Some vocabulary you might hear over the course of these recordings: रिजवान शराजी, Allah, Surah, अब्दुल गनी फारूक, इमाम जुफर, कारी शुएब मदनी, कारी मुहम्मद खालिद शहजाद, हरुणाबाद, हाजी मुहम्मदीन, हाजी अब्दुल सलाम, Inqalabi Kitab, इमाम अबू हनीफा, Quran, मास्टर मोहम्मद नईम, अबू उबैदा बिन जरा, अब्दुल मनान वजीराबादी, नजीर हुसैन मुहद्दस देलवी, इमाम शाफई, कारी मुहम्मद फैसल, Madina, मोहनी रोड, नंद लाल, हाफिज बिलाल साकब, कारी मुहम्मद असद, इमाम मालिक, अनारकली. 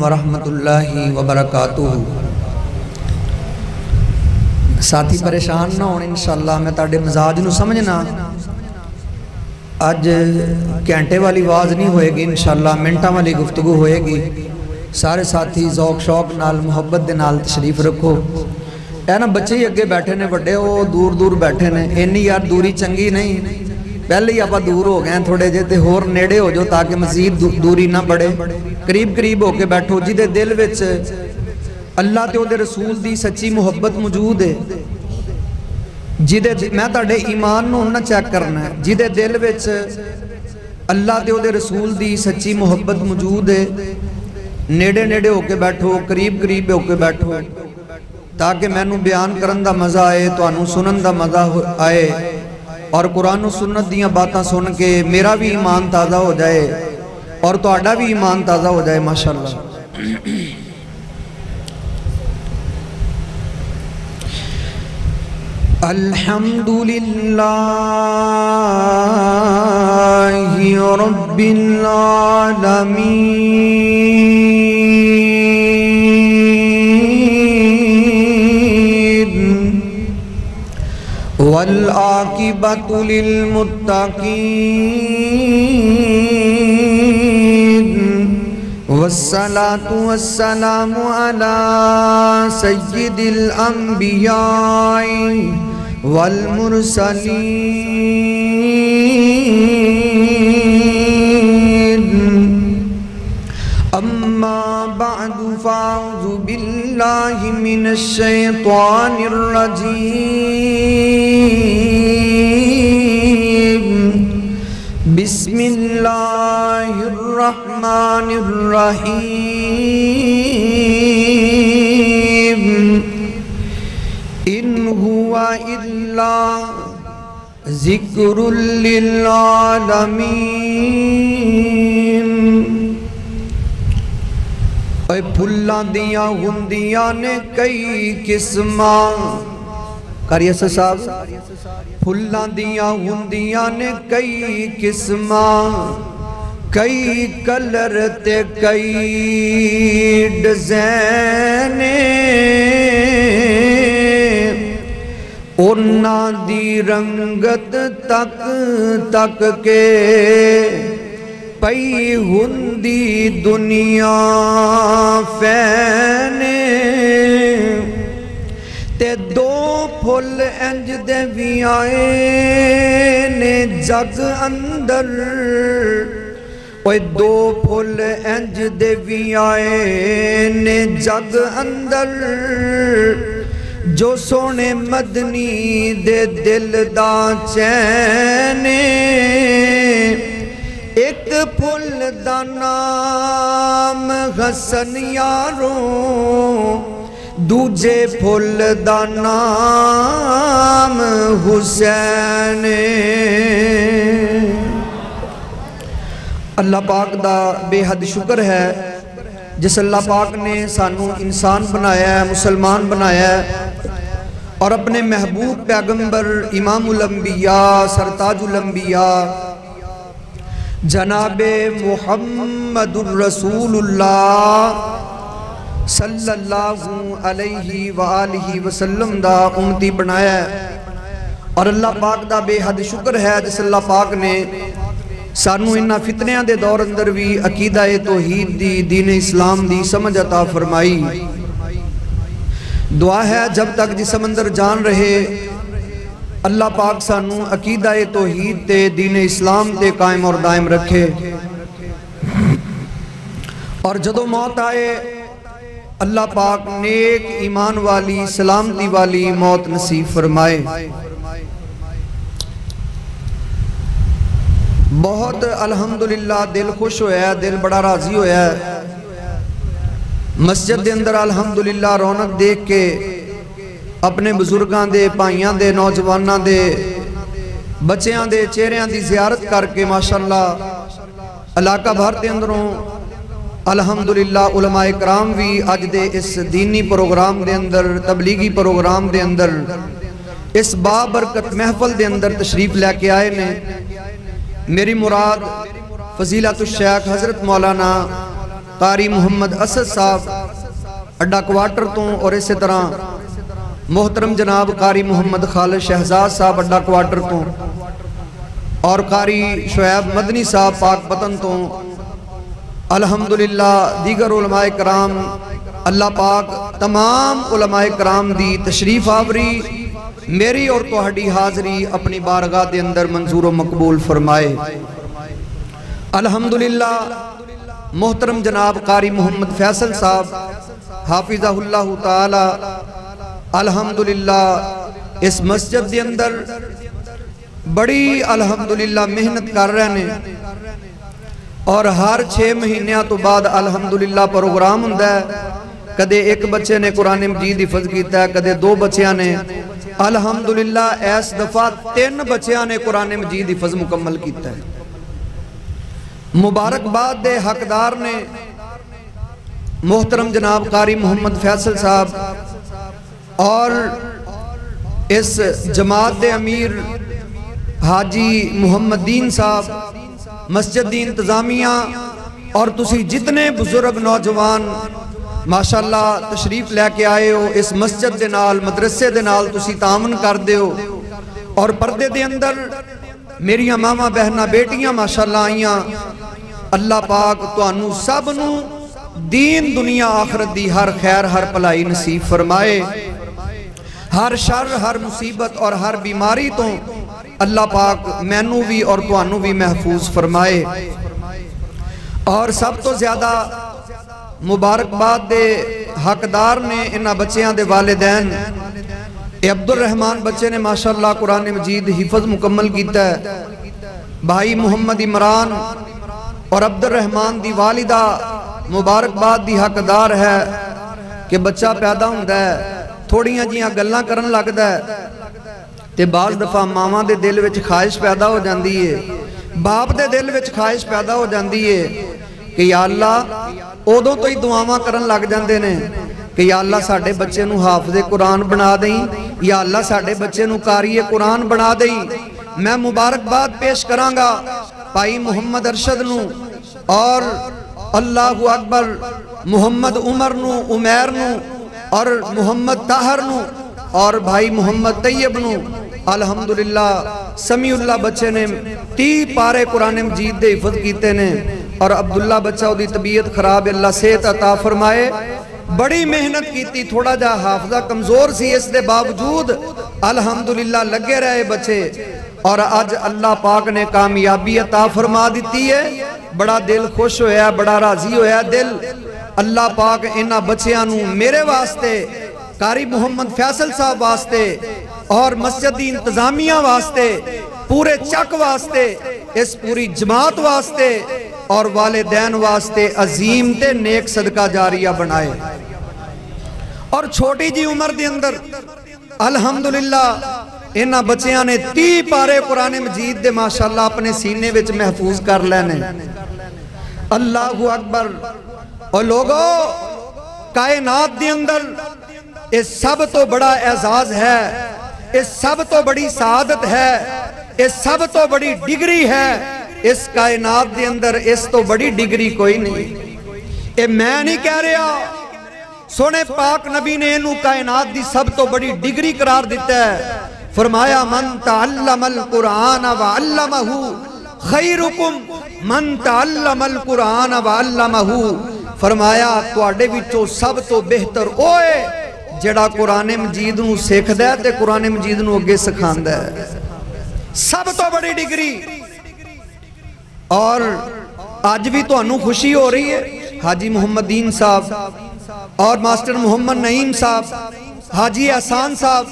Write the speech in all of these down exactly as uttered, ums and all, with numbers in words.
वरहमतुल्लाहि वबरकातुह। साथी परेशान ना होने, इंशाअल्लाह मैं ताड़े मिजाज नू समझना। अज घंटे वाली आवाज़ नहीं होएगी, इंशाअल्लाह मिनटा वाली गुफ्तगू होएगी। सारे साथी जौक शौक नाल मुहब्बत दे नाल तशरीफ रखो। ऐ ना बच्चे ही अगे बैठे ने, वड्डे वो दूर दूर बैठे ने। इन्नी यार दूरी चंगी नहीं, पहले ही आप दूर हो गए थोड़े जे, तो होर नेड़े हो जाओ ताकि मजीद दू, दूरी ना बढ़े। करीब करीब होके बैठो। जिदे दिल विच अल्लाह ते उहदे रसूल दी सच्ची मुहब्बत मौजूद है, जिदे मैं तुहाडे ईमान नूं ना चेक करना है, जिदे दिल विच अल्लाह ते उहदे रसूल दी सच्ची मुहब्बत मौजूद है, नेड़े नेड़े होके बैठो, करीब करीब होके बैठो, ताकि मैनूं बयान करन दा मज़ा आए, तुहानूं सुनन दा मज़ा आए और कुरान सुन्नत दियाँ बातें सुन के मेरा भी ईमान ताज़ा हो जाए और तुहाडा भी ईमान ताज़ा हो जाए। माशाल्लाह। अल्हम्दुलिल्लाहि रब्बिल आलमीन। वल्आकिबतु लिल्मुत्तकीन। वस्सलातु वस्सलामु अला सय्यिदिल अंबियाई वल मुरसलीन। अम्मा बादु फाउज़ु बिल्लाहि मिनश शैतानिर रजीम। बिस्मिल्लाहिर्रहमानिर्रहीम। इन हुवा इल्ला ज़िक्रुल लिल आलमीन। ऐ फुल्लां दियां हुंदियां ने कई किस्मां। करिए साहब, फुल्लां दियां हुंदियां ने कई किस्मां, कई कलर ते कई डिजाइन। उन्हां दी रंगत तक तक के पई हुंदी दुनिया फैन। ते दो फुल इंज दे वी आए ने जग अंदर। ओए दो फुल इंज दे वी आए ने जग अंदर, जो सोने मदनी दे दिल दा चैन। एक फुल दा नाम हसन यारों, दूजे फुल दा नाम हुसैन। अल्लाह पाक दा बेहद शुक्र है जिस अल्लाह पाक ने सानू इंसान बनाया है, मुसलमान बनाया है और अपने महबूब पैगंबर इमामुल अंबिया सरताजुल अंबिया जनाबे मुहम्मदुर रसूलुल्लाह सल्लल्लाहु अलैहि वालिही वसल्लम दा उम्मती बनाया है। और अल्लाह पाक दा बेहद शुक्र है जिस अल्लाह पाक ने सानू इन्हां फितनियां दे दौर अंदर भी अकीदा ए तौहीद दी दीन इस्लाम दी समझ अता फरमाई। दुआ है जब तक जिसम अंदर जान रहे अल्लाह पाक सानू अकीदा ए तौहीद ते दीन इस्लाम ते कायम और दायम रखे। और जदों मौत आए अल्लाह पाक नेक ईमान वाली सलामती वाली मौत नसीब फरमाए। बहुत अल्हम्दुलिल्लाह दिल खुश होया, दिल बड़ा राजी होया। मस्जिद के अंदर अल्हम्दुलिल्लाह रौनक देख के अपने बुजुर्गों के भाइयों के नौजवानों के बच्चों के चेहरों की जियारत करके माशाअल्लाह इलाका भर के अंदरों अल्हम्दुलिल्लाह उलमा इकराम भी अज दे इस दीनी प्रोग्राम के अंदर तबलीगी प्रोग्राम के अंदर इस बाबरकत महफल के अंदर तशरीफ लैके आए ने। मेरी मुराद फजीलतुश शेख हजरत मौलाना कारी मुहम्मद असद साहब अड्डा क्वार्टर तो, और इस तरह मोहतरम जनाब कारी मुहम्मद खालिद शहजाद साहब अड्डा क्वार्टर तो, और कारी शुएब मदनी साहब पाक वतन तो अलहम्दुलिल्लाह दीगर उलमाए कराम अल्लाह पाक तमाम उलमाए कराम दी तशरीफ आवरी मेरी और तुहाडी हाजरी अपनी बारगाह के अंदर मंजूर व मकबूल फरमाए। अल्हम्दुलिल्लाह मोहतरम जनाब कारी मुहम्मद फैसल साहब हाफिज़हुल्लाह ताला अल्हम्दुलिल्लाह इस मस्जिद के अंदर बड़ी अल्हम्दुलिल्लाह मेहनत कर रहे हैं और हर छे महीनों तो बाद अल्हम्दुलिल्लाह प्रोग्राम होता है। कदे एक बच्चे ने कुरान मजीद हिफ्ज़ किया, कदे दो बच्चों ने, अल्हम्दुलिल्लाह इस दफा तीन बच्चों ने कुरान मजीद हिफ्ज़ मुकम्मल किया। मुबारकबाद दे हकदार ने मोहतरम जनाब कारी मुहम्मद फैसल साहब और इस जमात के अमीर हाजी मुहम्मदीन साहब, मस्जिद की इंतजामिया और तुसी जितने बुजुर्ग नौजवान माशाअल्लाह तशरीफ लैके आए हो, इस मस्जिद के नाल मदरसे के नाल तुसी तामन कर दे हो। और पर्दे के अंदर मेरिया मामा बहना बेटियां माशाअल्लाह आईया, अल्लाह पाक तुहानू सब नू दीन दुनिया आखरत दी हर खैर हर भलाई नसीब फरमाए, हर शर हर मुसीबत और हर बीमारी तो अल्लाह पाक मैनू भी और तुहानू भी महफूज फरमाए। और सब तो ज्यादा मुबारकबाद दे हकदार ने इन्हां बच्चों के वालिदैन, ये अब्दुल रहमान बच्चे ने माशाअल्लाह कुरान मजीद हिफ्ज़ मुकम्मल किया है। भाई मुहम्मद इमरान और अब्दुल रहमान दी वालिदा मुबारकबाद दी हकदार है कि बच्चा पैदा होता है, थोड़िया जिया गल्लां करन लगता है ते बाज़ दफा मावां दे दिल विच ख्वाहिश पैदा हो जाती है, बाप दे दिल विच ख्वाहिश पैदा हो जाती है कि या अल्लाह, उदों तो ही दुआवां करन लग जाते हैं कि या अल्लाह साडे बच्चे नू हाफिज़े कुरान बना दें, या अल्लाह साडे बच्चे नू कारिए कुरान बना दें। मैं मुबारकबाद पेश करांगा भाई मुहम्मद अरशद नू और अल्लाहु अकबर मुहम्मद उमर नू, उमैर नू और मुहम्मद ताहर नू और भाई मुहम्मद तैयब नू। अल्हम्दुलिल्लाह समीउल्ला बच्चे ने तीस पारे कुरान मजीद दे हिफ्ज़ कीते ने और अब्दुल्ला बच्चा उदी तबीयत खराब, अल्लाह सेहत अता फरमाए। बड़ी मेहनत की, थोड़ा जा हाफजा कमजोर सी, इसके बावजूद अल्हम्दुलिल्लाह लगे रहे बच्चे और आज अल्लाह पाक ने कामयाबी अता फरमा दी है। बड़ा दिल खुश होया, बड़ा राजी होया दिल। अल्लाह पाक इन्हां बच्चों नू मेरे वास्ते, कारी मुहम्मद फैसल साहब वास्ते और मस्जिद की इंतजामिया वास्ते, पूरे चक वास्ते, इस पूरी जमात वास्ते और वालिदैन वास्ते अजीम ते नेक सदका जारिया बनाए। और छोटी जी उम्र के अंदर अल्हम्दुलिल्लाह इन्हां बच्चों ने तीस पारे कुरान मजीद दे माशाअल्लाह अपने सीने विच महफूज कर लेने। अल्लाहु अकबर। और लोगो, कायनात दे अंदर ये सब तो बड़ा एजाज है, ये सब तो बड़ी सादत है, ये सब तो बड़ी डिग्री है। इस कायनात के अंदर इस तो बड़ी डिग्री कोई नहीं। ये मैं नहीं कह रहा, सोने पाक नबी ने इनू कायनात की सब तो बड़ी डिग्री करार दिता है। फरमाया मन तअल्लमल कुरान व अल्लमहु खैरुकुम मन तअल्लमल कुरान व अल्लमहु। फरमाया तुहाडे विचों सब तो बेहतर ओह है जिहड़ा कुरान मजीद नू सीखदा है ते कुरान मजीद नू अगे सिखांदा है। सब तो बड़ी डिग्री। और आज भी तो खुशी हो रही है, हाजी मुहम्मदीन साहब और मास्टर मोहम्मद नईम साहब, हाजी एहसान साहब,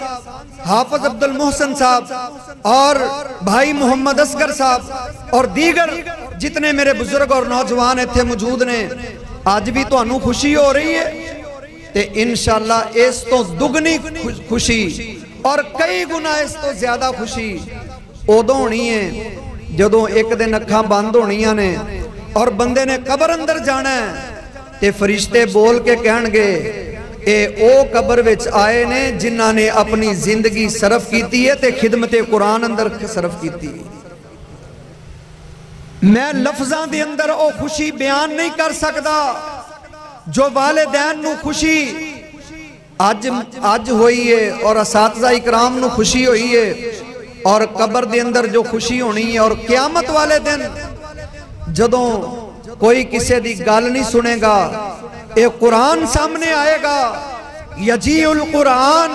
हाफिज अब्दुल मोहसिन साहब और भाई मोहम्मद असगर साहब और दीगर जितने मेरे बुजुर्ग और नौजवान इत्थे मौजूद ने, आज भी तो खुशी हो रही है ते इंशाअल्लाह इस तो दुगनी खुशी और कई गुना इस तो ज्यादा खुशी उदों होनी है जदों एक दिन अखां बंद होनिया ने और बंदे ने कबर अंदर जाना है ते फरिश्ते बोल के कहणगे ए ओ कबर विच आए ने जिन्हां ने अपनी जिंदगी सरफ कीती है ते खिदमते कुरान अंदर सरफ कीती। मैं लफ्जां दे अंदर ओ खुशी बयान नहीं कर सकदा जो वालिदैन नू खुशी अज अज हुई है और असातिज़ा इकराम नू खुशी हुई है और कब्र दे अंदर जो खुशी होनी है और क्यामत वाले दिन जदों कोई किसी की गल नहीं सुनेगा ये कुरान सामने आएगा। यजीउल कुरान,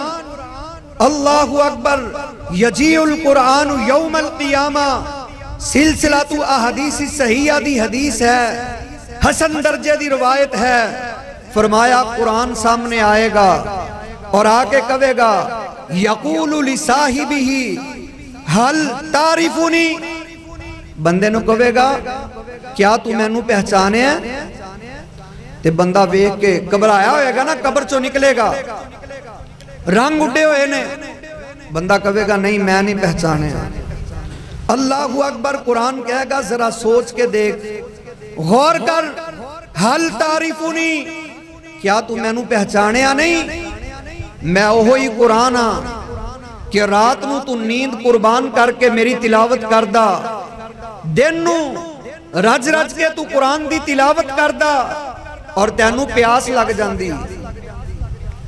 अल्लाहु अकबर। यजीउल कुरान यौमल क़ियामा, सिलसिलातु अहदीसी सहीहा दी हदीस है, हसन दर्जे दी रिवायत है। फरमाया कुरान सामने आएगा और आके कहेगा यकूलु लिसाहिबिही हल तारिफुनी, बंदे नु कहेगा क्या तू मैनू पहचाने है? ते बंदा वेख के घबराया होएगा ना, कब्र चो निकलेगा, रंग उड़े हुए ने, बंदा कहेगा नहीं मैं नहीं पहचाने। अल्लाहु अकबर। कुरान कहेगा जरा सोच के देख, गौर कर, हल तारिफुनी, क्या तू मैनू पहचाने या नहीं? मैं वो ही कुरान हाँ कि रात नू तू नींद कुर्बान करके मेरी तिलावत करदा, दिन नू रज रज के तू कुरान दी तिलावत करदा और तैनू प्यास लग जाती।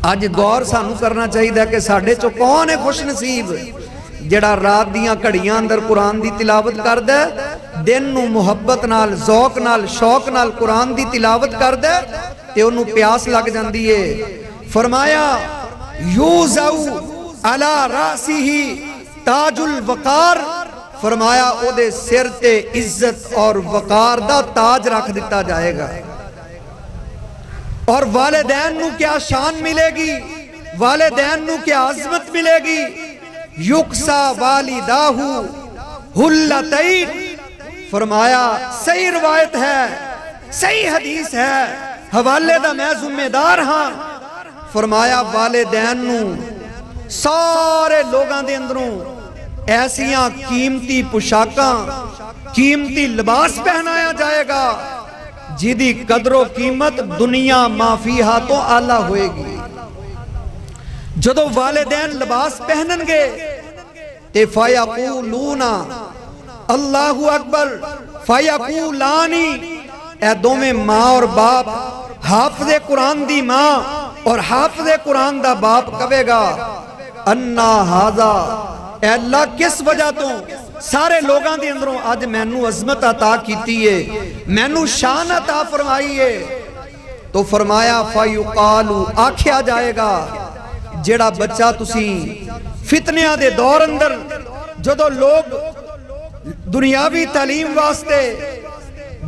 अज गौर सानू करना चाहिए कि साढ़े चो कौन है खुशनसीब जड़ा रात दियां घड़ियां अंदर कुरान दी तिलावत करदा, दिन नू मुहब्बत नाल, ज़ौक नाल, शौक नाल कुरान दी तिलावत करदा ते उहनू प्यास लग जांदी है। फरमाया यूज़ाउ अला रासिही ताजुल वकार, फरमाया ओदे सिर ते इज्जत और वकार दा ताज रख दिता जाएगा। और वालिदैन नू क्या शान मिलेगी, वालिदैन नू क्या अजमत मिलेगी। युक्सा वालिदाहु हुल्लतैन, फरमाया सही रिवायत है, सही हदीस है, हवाले दा मैं जिम्मेदार हाँ। फरमाया वालिदैन नू सारे लोगां दे अंदरों ऐसियां कीमती पोशाकां, कीमती लिबास पहनाया जाएगा जिदी कदरों कीमत दुनिया माफिया तो आला होएगी। जदों वालिदैन लिबास पहननगे ते फयकूलूना, अल्लाहु अकबर, फयकूलानी, ए दोवें माँ और बाप, हाफिज़े कुरान दी माँ और हाफिज़े कुरान दा बाप कहेगा अन्ना हाजा, ए अल्लाह किस वजह तो सारे लोगों के अंदरों अज मैनू अजमत अता की, मैनू शान अता फरमाई है। तो फरमाया फयुकालू, आख्या जाएगा जेड़ा बच्चा तुसी फितनिया दे दौर अंदर जदों लोग दुनियावी तालीम वास्ते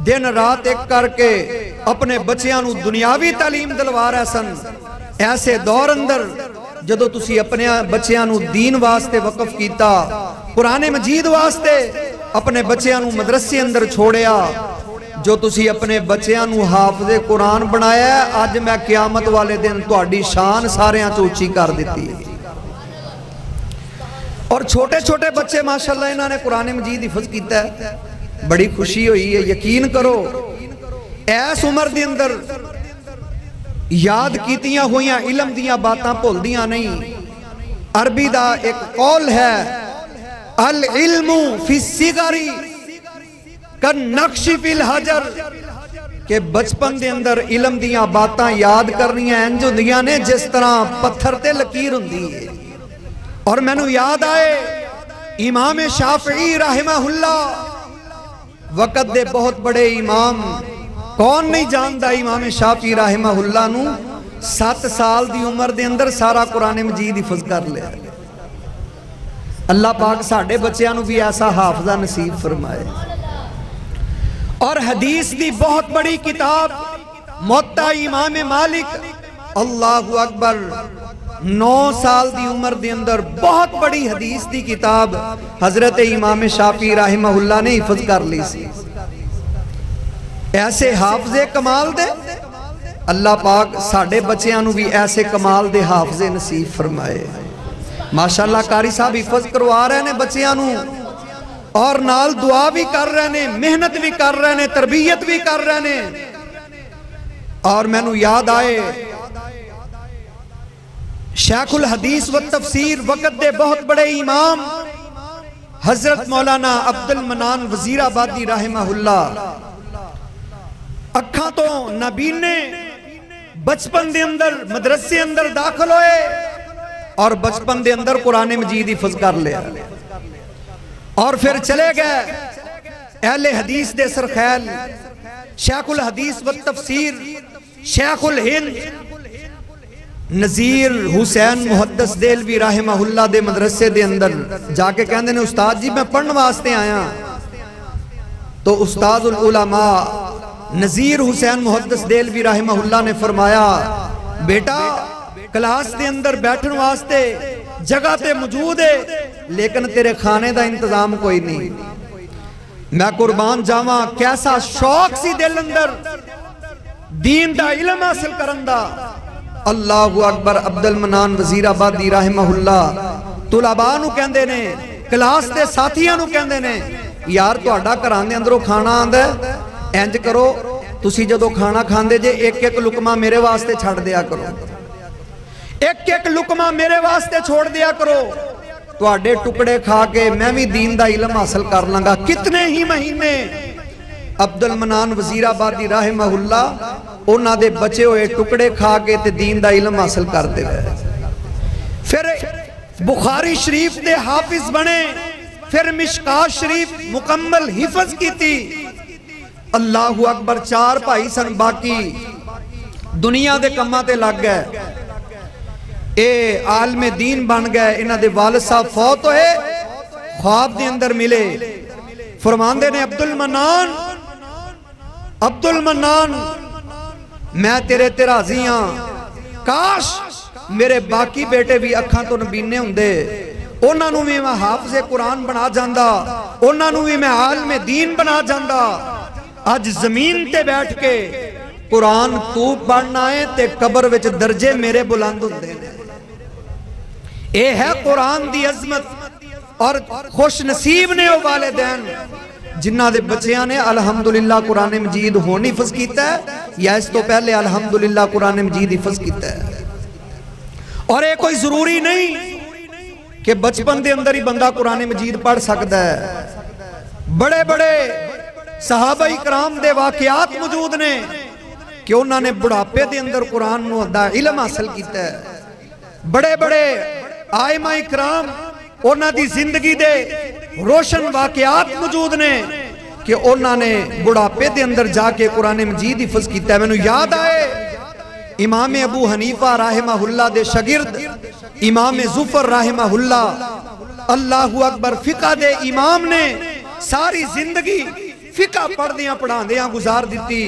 दिन रात एक करके अपने बच्चों नू दुनियावी तालीम दिलवा रहे सन, ऐसे दौर अंदर जदों तुसी अपने बच्चों नू दीन वास्ते वकफ किया, कुराने मजीद वास्ते अपने बच्चों नू मदरसे अंदर छोड़िया, जो तुसी अपने बच्चों नू हाफिज़े कुरान बनाया, अज मैं क्यामत वाले दिन तुहाडी शान सारियां चों उची कर दिती। और छोटे छोटे बच्चे माशाल्लाह इन्होंने कुरान मजीद हिफ्ज़ किया है, बड़ी खुशी हुई है। यकीन करो इस उम्र के अंदर याद कीतियां हुईयां इलम दियां बातां भुलदियां नहीं। अरबी का एक कौल है अल इल्मु फिस्सिगरी नक्शी फिल हजर, के बचपन के अंदर इलम दियां बातां याद करनियां इंज हुंदियां ने जिस तरह पत्थर ते लकीर हुंदी है। और मैनू याद आए इमाम शाफई रहमहुल्ला वक़्त दे बहुत बड़े इमाम, कौन नहीं जानता इमाम शाफई रहमहुल्ला नू, सात साल की उम्र के अंदर सारा कुरान मजीद हिफ्ज़ कर लिया। अल्लाह पाक साढ़े बच्चों भी ऐसा हाफिज़ा नसीब फरमाए। और हदीस की बहुत बड़ी किताब मोता इमाम मालिक, अल्लाहु अकबर, नौ साल की उम्र के अंदर बहुत बड़ी हदीस की किताब हजरत इमाम शाफी रहमहुल्ला ने हिफ्ज कर ली सी। ऐसे हाफजे कमाल दे, अल्लाह पाक साढ़े बच्चों भी ऐसे कमाल दे हाफजे नसीब फरमाए। माशाल्लाह कारी साहब हिफ्ज करवा रहे हैं बच्चों और नाल दुआ भी कर रहे हैं, मेहनत भी कर रहे हैं, तरबियत भी कर रहे हैं। और मैनू याद आए शेखुल हदीस व तफसीर वक़्त दे बहुत बड़े इमाम हजरत मौलाना अब्दुल मनान वजीराबादी रहमहुल्ला, अखा तो नबीने बचपन के अंदर मदरसे अंदर दाखिल होए और बचपन के अंदर कुरान मजीद हिफ्ज कर लिया और फिर चले गए अहले हदीस दे सरखैल शेखुल हदीस व तफसीर शेखुल हिंद नजीर हुसैन मुहद्दस देलवी रहमहुल्लाह दे मदरसे दे अंदर जाके कहंदे ने उस्ताद जी मैं पढ़ने वास्ते आया तो उस्तादुल उलमा नजीर हुसैन मुहद्दस देलवी रहमहुल्लाह ने फरमाया बेटा क्लास के अंदर बैठने वास्ते जगह ते मौजूद है लेकिन तेरे खाने का इंतजाम कोई नहीं। मैं कुर्बान जावा कैसा शौक सी दिल अंदर दीन दा इल्म हासिल करन दा। अल्लाहु अकबर। अब्दुल मनान वजीराबादी रहमहुल्लाह तुलाबा नू कहंदे ने क्लास के साथियों नू कहंदे ने यार तुहाडा घरां दे अंदरों खाना आंदा इंज करो तुसी जदों खाना खांदे जे एक एक लुकमा मेरे वास्ते छड़ दिया करो एक एक लुकमा मेरे वास्ते छोड़ दिया करो तुहाडे टुकड़े खा के मैं भी दीन दा इल्म हासिल कर लांगा। कितने ही महीने अब्दुल मनान वजीराबादी रहमहुल्लाह उन्हां दे बचे हुए टुकड़े खा के ते दीन दा इल्म हासिल करदे गए। फिर बुखारी शरीफ दे हाफिज बने फिर मिशकात शरीफ मुकम्मल हिफ्ज कीती। अल्लाहु अकबर। चार भाई सन बाकी दुनिया दे कम्मां ते लग गए ए आलमे दीन बन गए। इन्हां दे वालिद साहब फौत होए ख्वाब दे अंदर मिले फरमांदे ने अब्दुल मनान अब्दुल मनान मैं तेरे ते राज़ी हां काश मेरे बाकी बेटे भी अखां तो नबीने हुंदे उन्हां नूं भी मैं हाफिज़े कुरान बना जांदा उन्हां नूं भी मैं आलमे दीन बना जांदा। अज जमीन ते बैठ के कुरान तू पढ़ना है ते कबर विच दर्जे मेरे बुलंद हुंदे ने। यह है कुरान की अजमत और खुश नसीब ने वो वालिदैन जिन्हों के बच्चों ने अलहमदुलिल्लाह कुरान मजीद होनी हिफ्ज किया या इस तो पहले अलहमदुलिल्लाह कुरान मजीद हिफ्ज किया। और ये कोई जरूरी नहीं कि बचपन के अंदर ही बंदा कुरान मजीद पढ़ सकता है। बड़े बड़े सहाबा इकराम के वाकयात मौजूद ने कि उन्होंने बुढ़ापे के अंदर कुरान दा इल्म हासिल किया। बड़े बड़े आइमा इकराम उन्होंने जिंदगी दे रोशन वाकयात मौजूद ने कि उन्होंने बुढ़ापे के अंदर जाके कुरान मजीद हिफ्ज किया। मैनू याद आए इमाम अबू हनीफा रहमहुल्लाह दे शागिर्द इमाम जुफर रहमहुल्लाह अल्लाहु अकबर फिका दे इमाम ने सारी जिंदगी फिका पढ़दियां पढ़ादियां गुजार दी।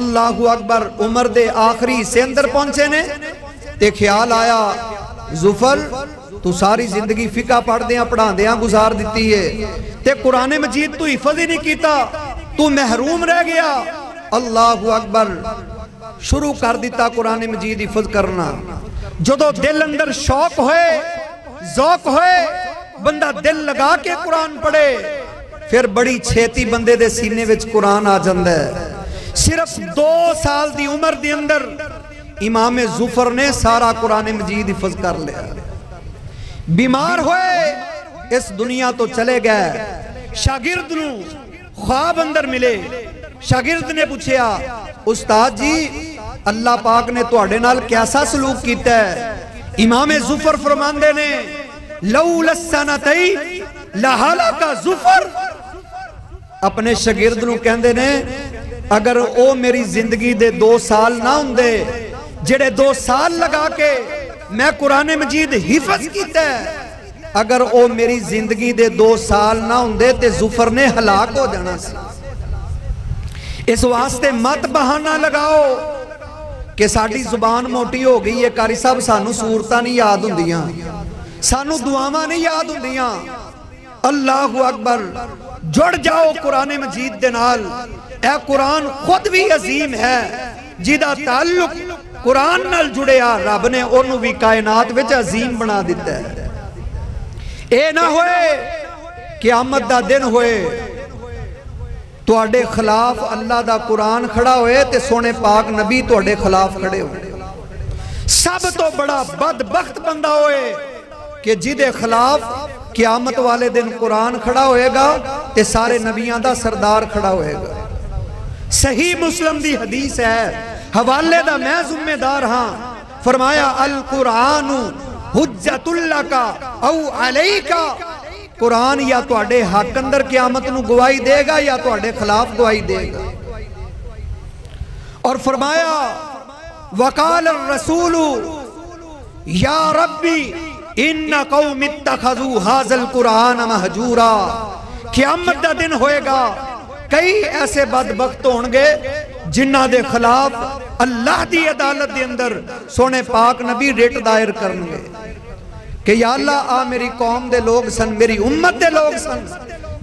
अल्लाहु अकबर। उमर दे आखिरी हिस्से अंदर पहुंचे ने ते ख्याल आया जुफर तू सारी जिंदगी फिका पढ़दियां पढ़ादियां गुजार दी है ते कुरान मजीद तू हिफ्ज ही नहीं कीता तू महरूम रह गया। अल्लाहु अकबर। शुरू कर दिता कुरान मजीद हिफ्ज करना। जदों दिल अंदर शौक होए ज़ौक होए बंदा दिल लगा के कुरान पढ़े फिर बड़ी छेती बंदे दे सीने विच कुरान आ जांदा है। सिर्फ दो साल दी उम्र दे अंदर इमाम जुफर ने सारा कुरान मजीद हिफ्ज कर लिया। बीमार होए इस दुनिया तो चले गए। शागिर्द नू ख्वाब अंदर मिले। शागिर्द ने पूछा उस्ताद जी अल्लाह पाक ने तुहाडे नाल कैसा सलूक कीता है। इमाम जुफर फरमांदे ने लौल सनतई लहाला का जुफर। अपने शागिर्द नू कहंदे ने अगर ओ मेरी जिंदगी दे दो साल ना हुंदे जेड़े दो साल लगा के मैं कुरान मजीद हिफ्ज कीता अगर ओ मेरी जिंदगी दे दो साल ना हुंदे ते जुफर ने हलाक हो जाना सी। इस वास्ते मत बहाना लगाओ कि साडी जुबान मोटी हो गई है कारी साहब सानू सूरतां नहीं याद हुंदियां सानू दुआवां नहीं याद हुंदियां। अल्लाहु अकबर। जुड़ जाओ कुरान मजीद दे नाल। ए कुरान खुद भी अजीम है जिदा ताल्लुक कुरान नाल जुड़िया रब ने ओनू भी कायनात विच अजीम बना दिता है। ए ना होए क़यामत दा दिन होए तुहाडे खिलाफ अल्लाह दा कुरान खड़ा होए ते सोने पाक नबी तुहाडे खिलाफ खड़े हो। सब तो बड़ा बदबख्त बंदा होए कि जिदे खिलाफ क़यामत वाले दिन कुरान खड़ा होएगा ते सारे नबियां दा सरदार खड़ा होएगा। सही मुस्लिम दी हदीस है हवाले दा मैं जिम्मेदार हाँ। फरमाया अल कुरान हुज्जतुल्लाह का औ अलैका, कुरान या तुहाडे हक अंदर क्यामत नू गवाही देगा या तुहाडे खिलाफ गवाही देगा। और फरमाया वकाल रसूल या रब्बी इन्ना कौम इत्तखजू हाजल कुरान महजूरा। क्यामत दा दिन होएगा कई ऐसे बदबख्त होंगे जिन्हां दे खिलाफ अल्लाह दी अदालत दे अंदर सोने पाक नबी रिट दायर करनगे कि या अल्लाह आ मेरी कौम दे लोग सन, मेरी उम्मत दे लोग सन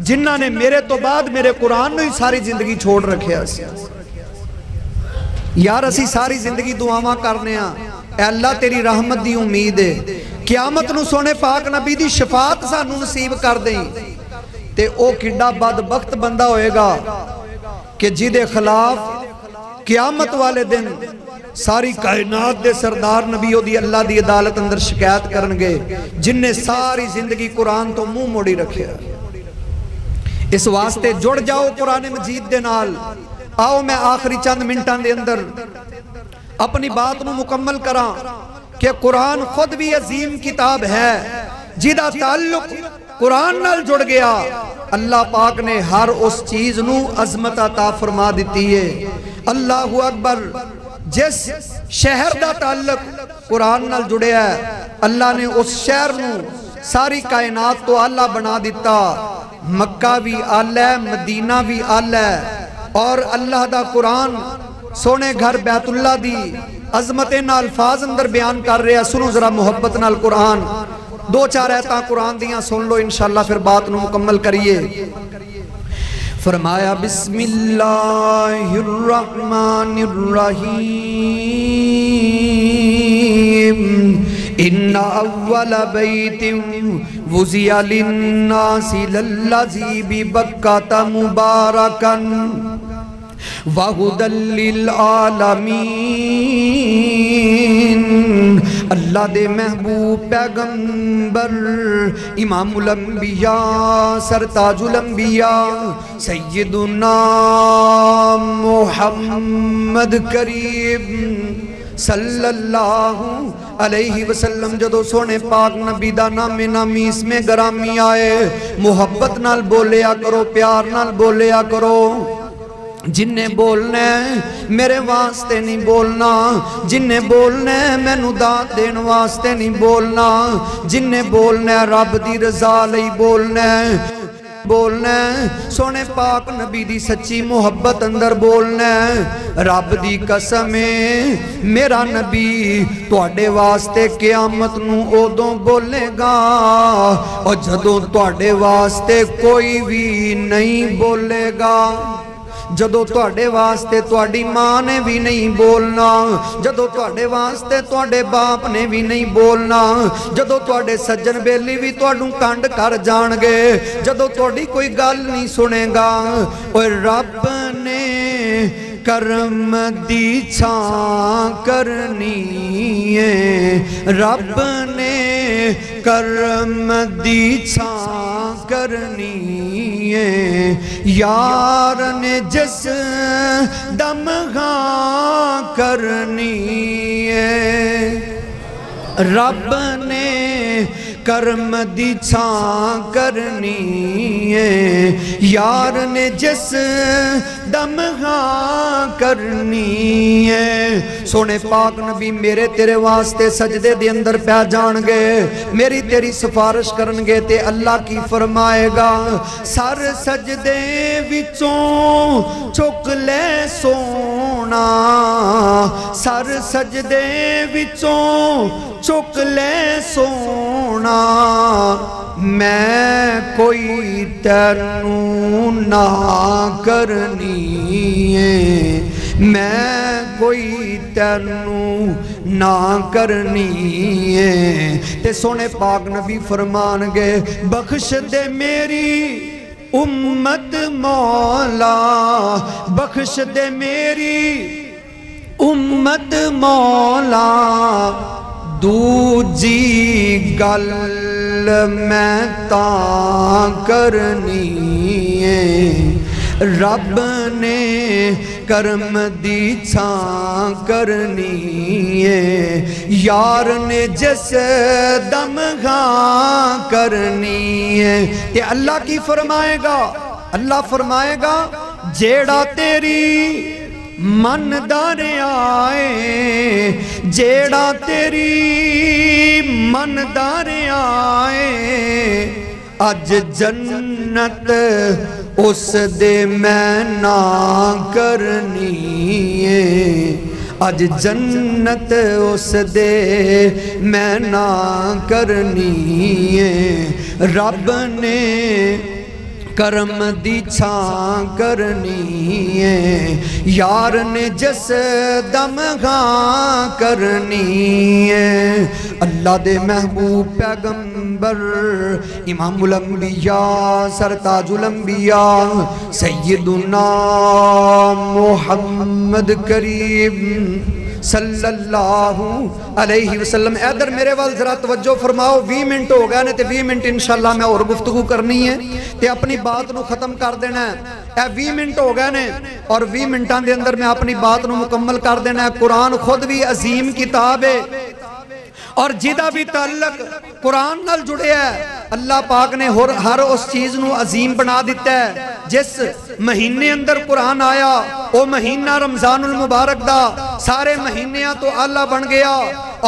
जिन्हां ने मेरे तो बाद मेरे कुरान नूं ही सारी जिंदगी छोड़ रखिया सी। यार असी सारी जिंदगी दुआवां करने ऐ अल्लाह तेरी रहमत दी उम्मीद है, क्यामत नूं सोने पाक नबी दी शफाअत सानूं नसीब कर देई। ते ओ किड्डा बदबख्त बंदा होएगा कि जिदे खिलाफ क्यामत वाले दिन सारी कायनात दे सरदार नबी ओदी अल्लाह दी अदालत अंदर शिकायत करनगे जिन्ने सारी जिंदगी कुरान तो मुंह मोड़ी रखिया। इस वास्ते जुड़ जाओ कुरान मजीद दे नाल। आओ मैं आखिरी चंद मिनटां दे अंदर अपनी बात नू मुकम्मल करां कि कुरान खुद भी अजीम किताब है जिदा ताल्लुक कुरान नाल जुड़ गया। अल्लाह पाक ने हर उस चीज नू अजमत अता फरमा दिती है। अल्लाहु अकबर, जिस शहर दा ताल्लुक कुरान नाल जुड़िया है अल्लाह ने उस शहर नू सारी कायनात तो आला बना दिता। मक्का भी आला है, मदीना भी आला है और अल्लाह दा कुरान सोने घर बैतुल्ला दी अजमत नाल अल्फाज अंदर बयान कर रहा। सुनो जरा मुहब्बत नाल कुरान, दो चार आयतां कुरान दियां सुन लो इंशाअल्लाह फिर बात नू मुकम्मल करिए। फरमाया बिस्मिल्लाहिर्रहमानिर्रहीम इन्ना अव्वल बैतिम वुज़िया लिन्नासि लल्लज़ी बिबक्कता मुबारकन वहुदल लिल आलमीन। अल्लाह दे महबूब पैगंबर इमामुल अंबिया सरताजुल अंबिया सैयदुना मुहम्मद करीम सल्लल्लाहु अलैहि वसल्लम जदों सोने पाक नबी दा नामे नामी इसमें गरामी आए। मुहब्बत नाल बोलिया करो, प्यार नाल बोलिया करो। जिन्ने बोलना मेरे वास्ते नहीं बोलना, जिन्ने बोलना मैनू दात देने वास्ते नहीं बोलना, जिन्ने बोलना रब दी रजा लई बोलना बोलना सोने पाक नबी दी सच्ची मुहब्बत अंदर बोलना। रब दी कसम है मेरा नबी तुहाडे वास्ते क्यामत नू उदों बोलेगा और जदों तुहाडे वास्ते कोई भी नहीं बोलेगा। जदों तुहाडे वास्ते तुहाडी माँ ने भी नहीं बोलना, जदों तुहाडे वास्ते तुहाडे बाप ने भी नहीं बोलना, जदों तुहाडे सज्जन बेली भी तुहानू कंड कर जाणगे, जदों तुहाडी कोई गल नहीं सुनेगा। ओए रब ने करम दी छां करनी है, रब ने करम दी छां करनी है, यार ने जिस दम हाँ करनी है, रब ने कर्म दी छां करनी है, यार ने जिस दम हाँ करनी है। सोने पाक नबी मेरे तेरे वास्ते सजदे दे अंदर पै जाणगे, मेरी तेरी सिफारिश करनगे ते अल्लाह की फरमाएगा सर सजदे विचों चुक ले सोना, सर सजदे विचों चुक ले सोना, मैं कोई तैनू ना करनी है, मैं कोई तैनू ना करनी है। ते सोने पाक नबी फरमान गे बख्श दे मेरी उम्मत मौला, बख्श दे मेरी उम्मत मौला, दूजी गल मैं तां करनी है, रब ने करम दी छा करनी है, यार ने जिस दम घा करनी है। ते अल्लाह की फरमाएगा, अल्लाह फरमाएगा जेड़ा तेरी मन दरिया आए, जेड़ा तेरी मन दरिया आए, अज जन्नत उस दे मैं ना करनी है, अज जन्नत उस दे मैं ना करनी है। रब ने करम दी छा करनी है, यार ने जिस दम घा करनी है। अल्लाह दे महबूब पैगंबर इमामुल अंबिया सरताजुल अंबिया सैयदुना मोहम्मद करीम सल्लल्लाहु अलैहि वसल्लम। इधर मेरे वाल जरा तवज्जो फरमाओ, बीस मिनट हो गए ने, बीस मिनट इंशाल्लाह मैं और गुफ्तगू करनी है ते अपनी बात नू खत्म कर देना है। ए बीस मिनट हो गए ने और बीस मिनटों के अंदर मैं अपनी बात नू मुकम्मल कर देना है। कुरान खुद भी अजीम किताब है और जिदा भी ताल्लक कुरान नाल जुड़े है, अल्लाह पाक ने हर हर उस चीज़ नू अजीम बना दिता है। जिस महीने अंदर कुरान आया वो महीना रमजानुल मुबारक दा सारे महीनों तो आला बन गया,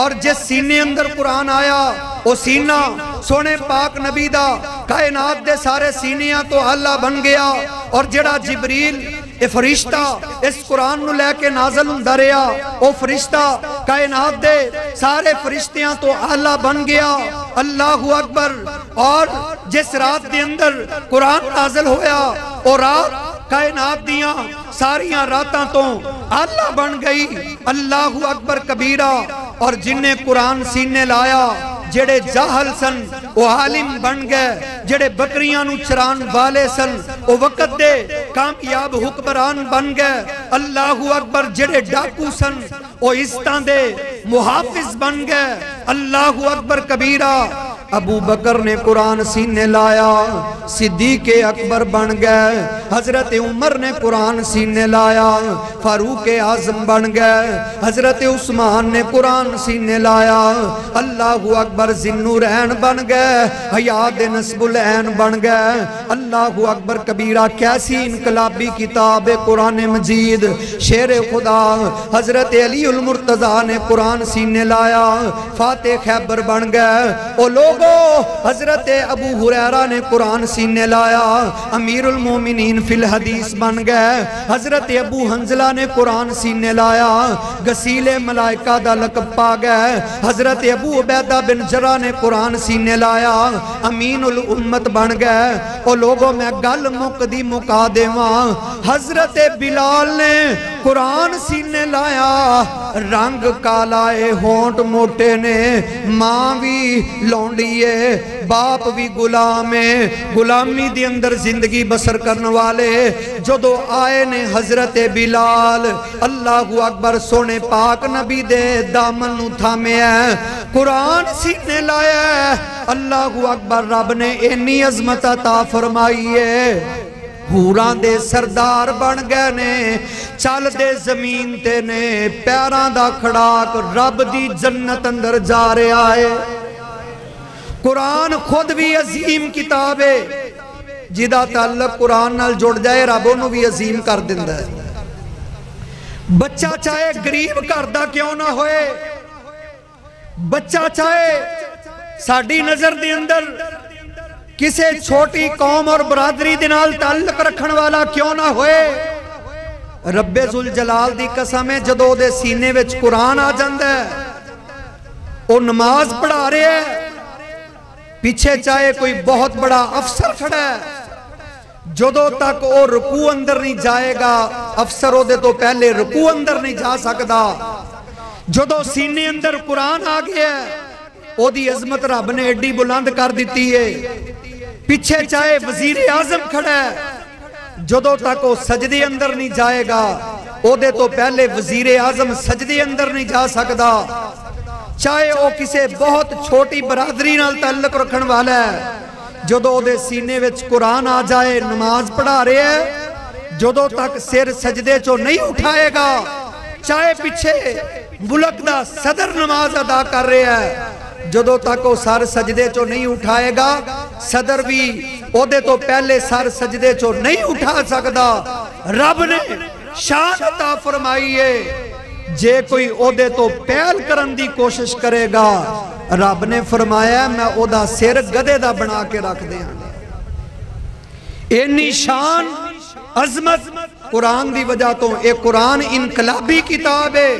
और जिस सीने अंदर कुरान आया वो सीना सोने पाक नबी दा कायनात दे सारे सीनिया तो आला बन गया, और जड़ा जिबरील ए फरिश्ता इस कुरान नू लेके नाजल हुंदा रहा ओ फरिश्ता कायनात दे सारे फरिश्तियां तो आला बन गया। अल्लाहू अकबर। और जिस रात दे अंदर कुरान नाजल होया ओ रात कायनात दियां सारियां रातां तो आला बन गई। अल्लाहू अकबर कबीरा। और जिन्ने कुरान सीने लाया जेड़े जाहल सन वो आलिम बन गए, जेड़े बकरियां नू चरान वाले सन वो वक्त दे कामयाब हुक्मरान बन गए। अल्लाहू अकबर। जेड़े डाकू सन वो इज्जतां दे मुहाफिज बन गए। अल्लाहू अकबर कबीरा। अबू बकर ने कुरान सीने लाया, सिद्दीक अकबर बन गए। हजरत उमर ने कुरान सीने लाया, फारूक आजम बन गए। हजरत उस्मान ने कुरान सीने लाया, अल्लाहू अकबर जिन्नुरैन बन गए, हयाद नस्बुलैन बन गए। अल्लाहू अकबर कबीरा। कैसी इनकलाबी किताब कुरान मजीद। शेर खुदा। हजरत अली उल मुर्तजा ने कुरान सीने लाया, फाते खैबर बन गए। ओ लोग हजरत अबू हुरैरा ने कुरान सीने लाया, अमीरुल मोमिनीन फिल हदीस बन गए। हजरत अबू हंजला ने कुरान सीने लाया, गसीले मलाइका दा लकब पा गए। हजरत अबू उबैदा बिन जरा ने कुरान सीने लाया, अमीनुल उम्मत बन गए। और लोगों में गल मुकदी मुका देवा, हजरत बिलाल ने कुरान सीने लाया, रंग कालाए होंठ मोटे ने, मां भी लौंडी है, बाप भी गुलाम है, गुलामी दे अंदर जिंदगी बसर करने वाले जदो आए ने हजरत बिलाल। अल्लाहू अकबर। सोने पाक नबी दे दामन नू थामे है, कुरान सीने लाया। अल्लाहू अकबर। रब ने इन्नी अजमत अता फरमाई है, हूरां दे सरदार बन गए ने, चल दे जमीन ते ने, पैरां दा खड़ाक रब दी जन्नत अंदर जा रहा है। कुरान खुद भी अजीम किताब है, जिदा ताल्लुक कुरान नाल जुड़ जाए रब उन्होंने भी अजीम कर दिंदा है। बच्चा चाहे गरीब घर दा क्यों ना होए, बच्चा चाहे साडी नजर दे अंदर किसी छोटी कौम और बरादरी दे नाल ताल्लुक रखण वाला क्यों ना होए, रब्बे जुल जलाल दी कसम है जदों दे सीने विच कुरान आ जांदा है वो नमाज पढ़ा रहा है। पीछे चाहे कोई बहुत बड़ा अफसर खड़ा है, जदों तक वो रुकू अंदर नहीं जाएगा अफसर ओदे तो पहले रुकू अंदर नहीं जा सकता। जदों सीने अंदर कुरान आ गया ओदी अजमत रब ने एडी बुलंद कर दी है। पीछे चाहे वजीर आजम खड़ा है, जदों तक वो सजदे अंदर नहीं जाएगा ओदे तो पहले वजीर आजम सजदे अंदर नहीं जा सकता। चाहे वो किसी बहुत छोटी बरादरी नाल ताल्लुक रखन वाला है, जदों सीने विच कुरान आ जाए नमाज पढ़ा रहा है जदों तक सिर सजदे चो नहीं उठाएगा, चाहे पिछे मुल्क का सदर नमाज अदा कर रहा है, जदों तक वह सर सजदे चो नहीं उठाएगा, सदर भी ओदे तो पहले सर सजदे चो नहीं उठा सकता। रब ने शान अता फरमाई है, जे कोई ओदे तो पहल करने की कोशिश करेगा, रब ने फरमाया मैं ओदा सिर गधे दा बना के रख देना। इन्नी शान अजमत कुरान दी वजह तो। ये कुरान इनकलाबी किताब है,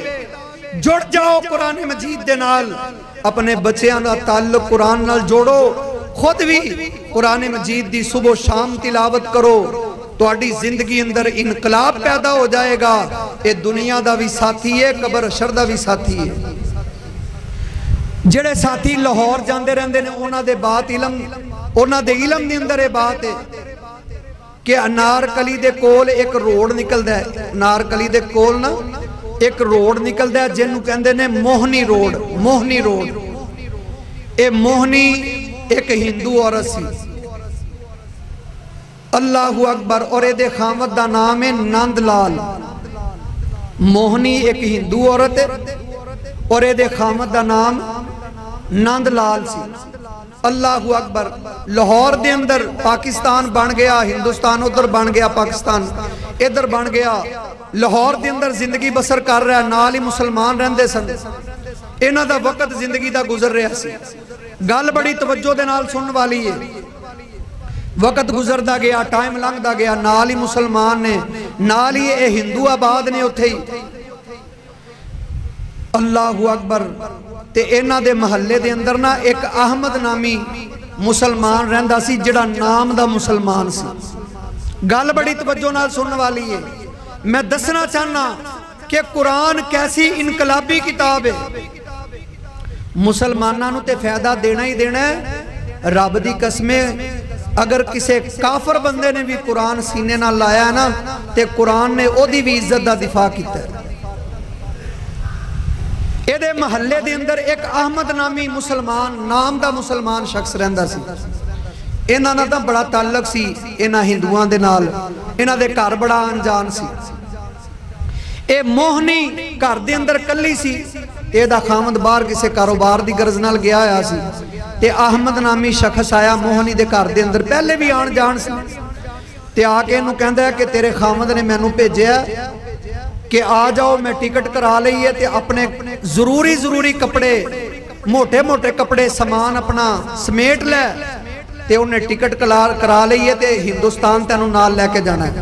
जुड़ जाओ कुरान मजीद दे नाल, अपने बच्चों का ताल्लुक कुरान नाल जोड़ो, खुद भी कुरान मजीद दी सुबह शाम तिलावत करो, तुहाडी जिंदगी अंदर इनकलाब पैदा हो जाएगा। ये दुनिया का भी साथी है, कबर अशर का भी साथी है। जिहड़े साथी लाहौर जाते रहते हैं, उन्होंने बात इलम उन्होंने इलम के अंदर ये बात है कि अनारकली दे कोल एक रोड निकलता है, अनारकली दे कोल ना एक रोड निकलता है जिन्हों कहते हैं मोहनी रोड। मोहनी रोड ये मोहनी एक हिंदू औरत सी। अल्लाहु अकबर। और ये खामद का नाम है नंद लाल। मोहनी एक हिंदू औरत है और ये खामद का नाम नंद लाल सी। अल्लाहु अकबर। लाहौर के अंदर पाकिस्तान बन गया, हिंदुस्तान उधर बन गया, पाकिस्तान इधर बन गया। लाहौर के अंदर जिंदगी बसर कर रहा, नाल ही मुसलमान रहते सन, इन्हों का वक्त जिंदगी का गुजर रहा सी। गल बड़ी तवज्जो दे नाल सुनने वाली है। वक्त गुजरता गया, टाइम लंघता गया, नाल ही मुसलमान ने, नाल ही ये हिंदू आबाद ने उत्थे ही। अल्लाहु अकबर। ते इन्हां दे महल्ले दे अंदर ना एक अहमद नामी मुसलमान रहंदा सी, जिहड़ा नाम दा मुसलमान सी। गल बड़ी तवज्जो नाल सुनने वाली है। मैं दसना चाहना कि कुरान कैसी इनकलाबी किताब है। मुसलमानां नूं ते फायदा देना ही देना है। रब दी कसम, अगर किसी काफर बंदे ने भी कुरान सीने नाल लाया ना, ते कुरान ने ओदी भी इज्जत दा दिफा कीता है। एदे महल्ले दे अंदर एक अहमद नामी मुसलमान नाम दा मुसलमान शख्स रहंदा सी। इन्हां दा तां बड़ा ताल्लुक सी इन्हां हिंदुआं दे नाल, इन्हां दे घर बड़ा अनजान सी। ए मोहनी घर दे अंदर कल्ली सी। एदा खामद बाहर किसी कारोबार दी गर्ज नाल गया होया सी, ते अहमद नामी शख्स आया मोहनी दे घर दे अंदर, पहले भी आन जान सी, ते आके इहनूं कहंदा है कि तेरे खामद ने मैनूं भेजिया कि आ जाओ, मैं टिकट करा ली है, ते अपने जरूरी जरूरी कपड़े, मोटे मोटे कपड़े, समान अपना समेट लै, ते उन्हें टिकट कला करा ली है, ते हिंदुस्तान तेनू नाल लैके जाना है।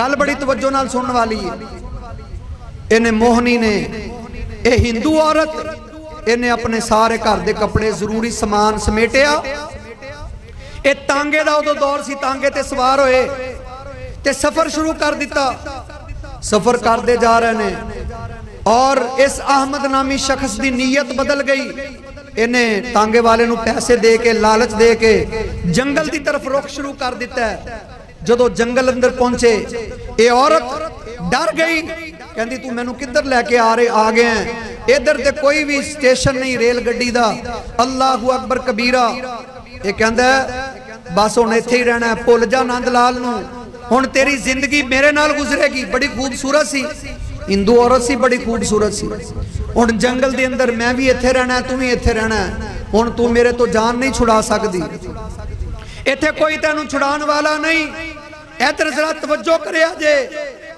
गल बड़ी तवज्जो नाल सुनने वाली है। इन्हें मोहनी ने, ये हिंदू औरत, इन्हें अपने सारे घर के कपड़े जरूरी समान समेटिया। ये तांगे का उदो दौर सी, तांगे ते सवार होए ते सफर शुरू कर दिता। सफर करते जा रहे ने और इस अहमद नामी शख्स की नीयत बदल गई। इन्हें तांगे वाले नू पैसे दे के, लालच दे के, जंगल की तरफ रुख शुरू कर दिता है। जदों जंगल अंदर पहुंचे, ये औरत डर गई, कहती तू मैनू किधर लैके आ रहे आ गए हैं, इधर तो कोई भी स्टेशन नहीं रेलगड्डी का। अल्लाहु अकबर कबीरा। ये कहता है बस हुण इत्थे ही रहना, भुल जा नंद लाल नू, हुण तेरी जिंदगी मेरे नाल गुजरेगी। बड़ी खूबसूरत सी हिंदू औरत सी, बड़ी खूबसूरत सी। हुण जंगल के अंदर मैं भी इत्थे रहना, तू भी इत्थे रहना, हुण तू मेरे तो जान नहीं छुड़ा सकती, इत्थे कोई तैनू छुड़ाने वाला नहीं। इधर जरा तवज्जो करिया जे,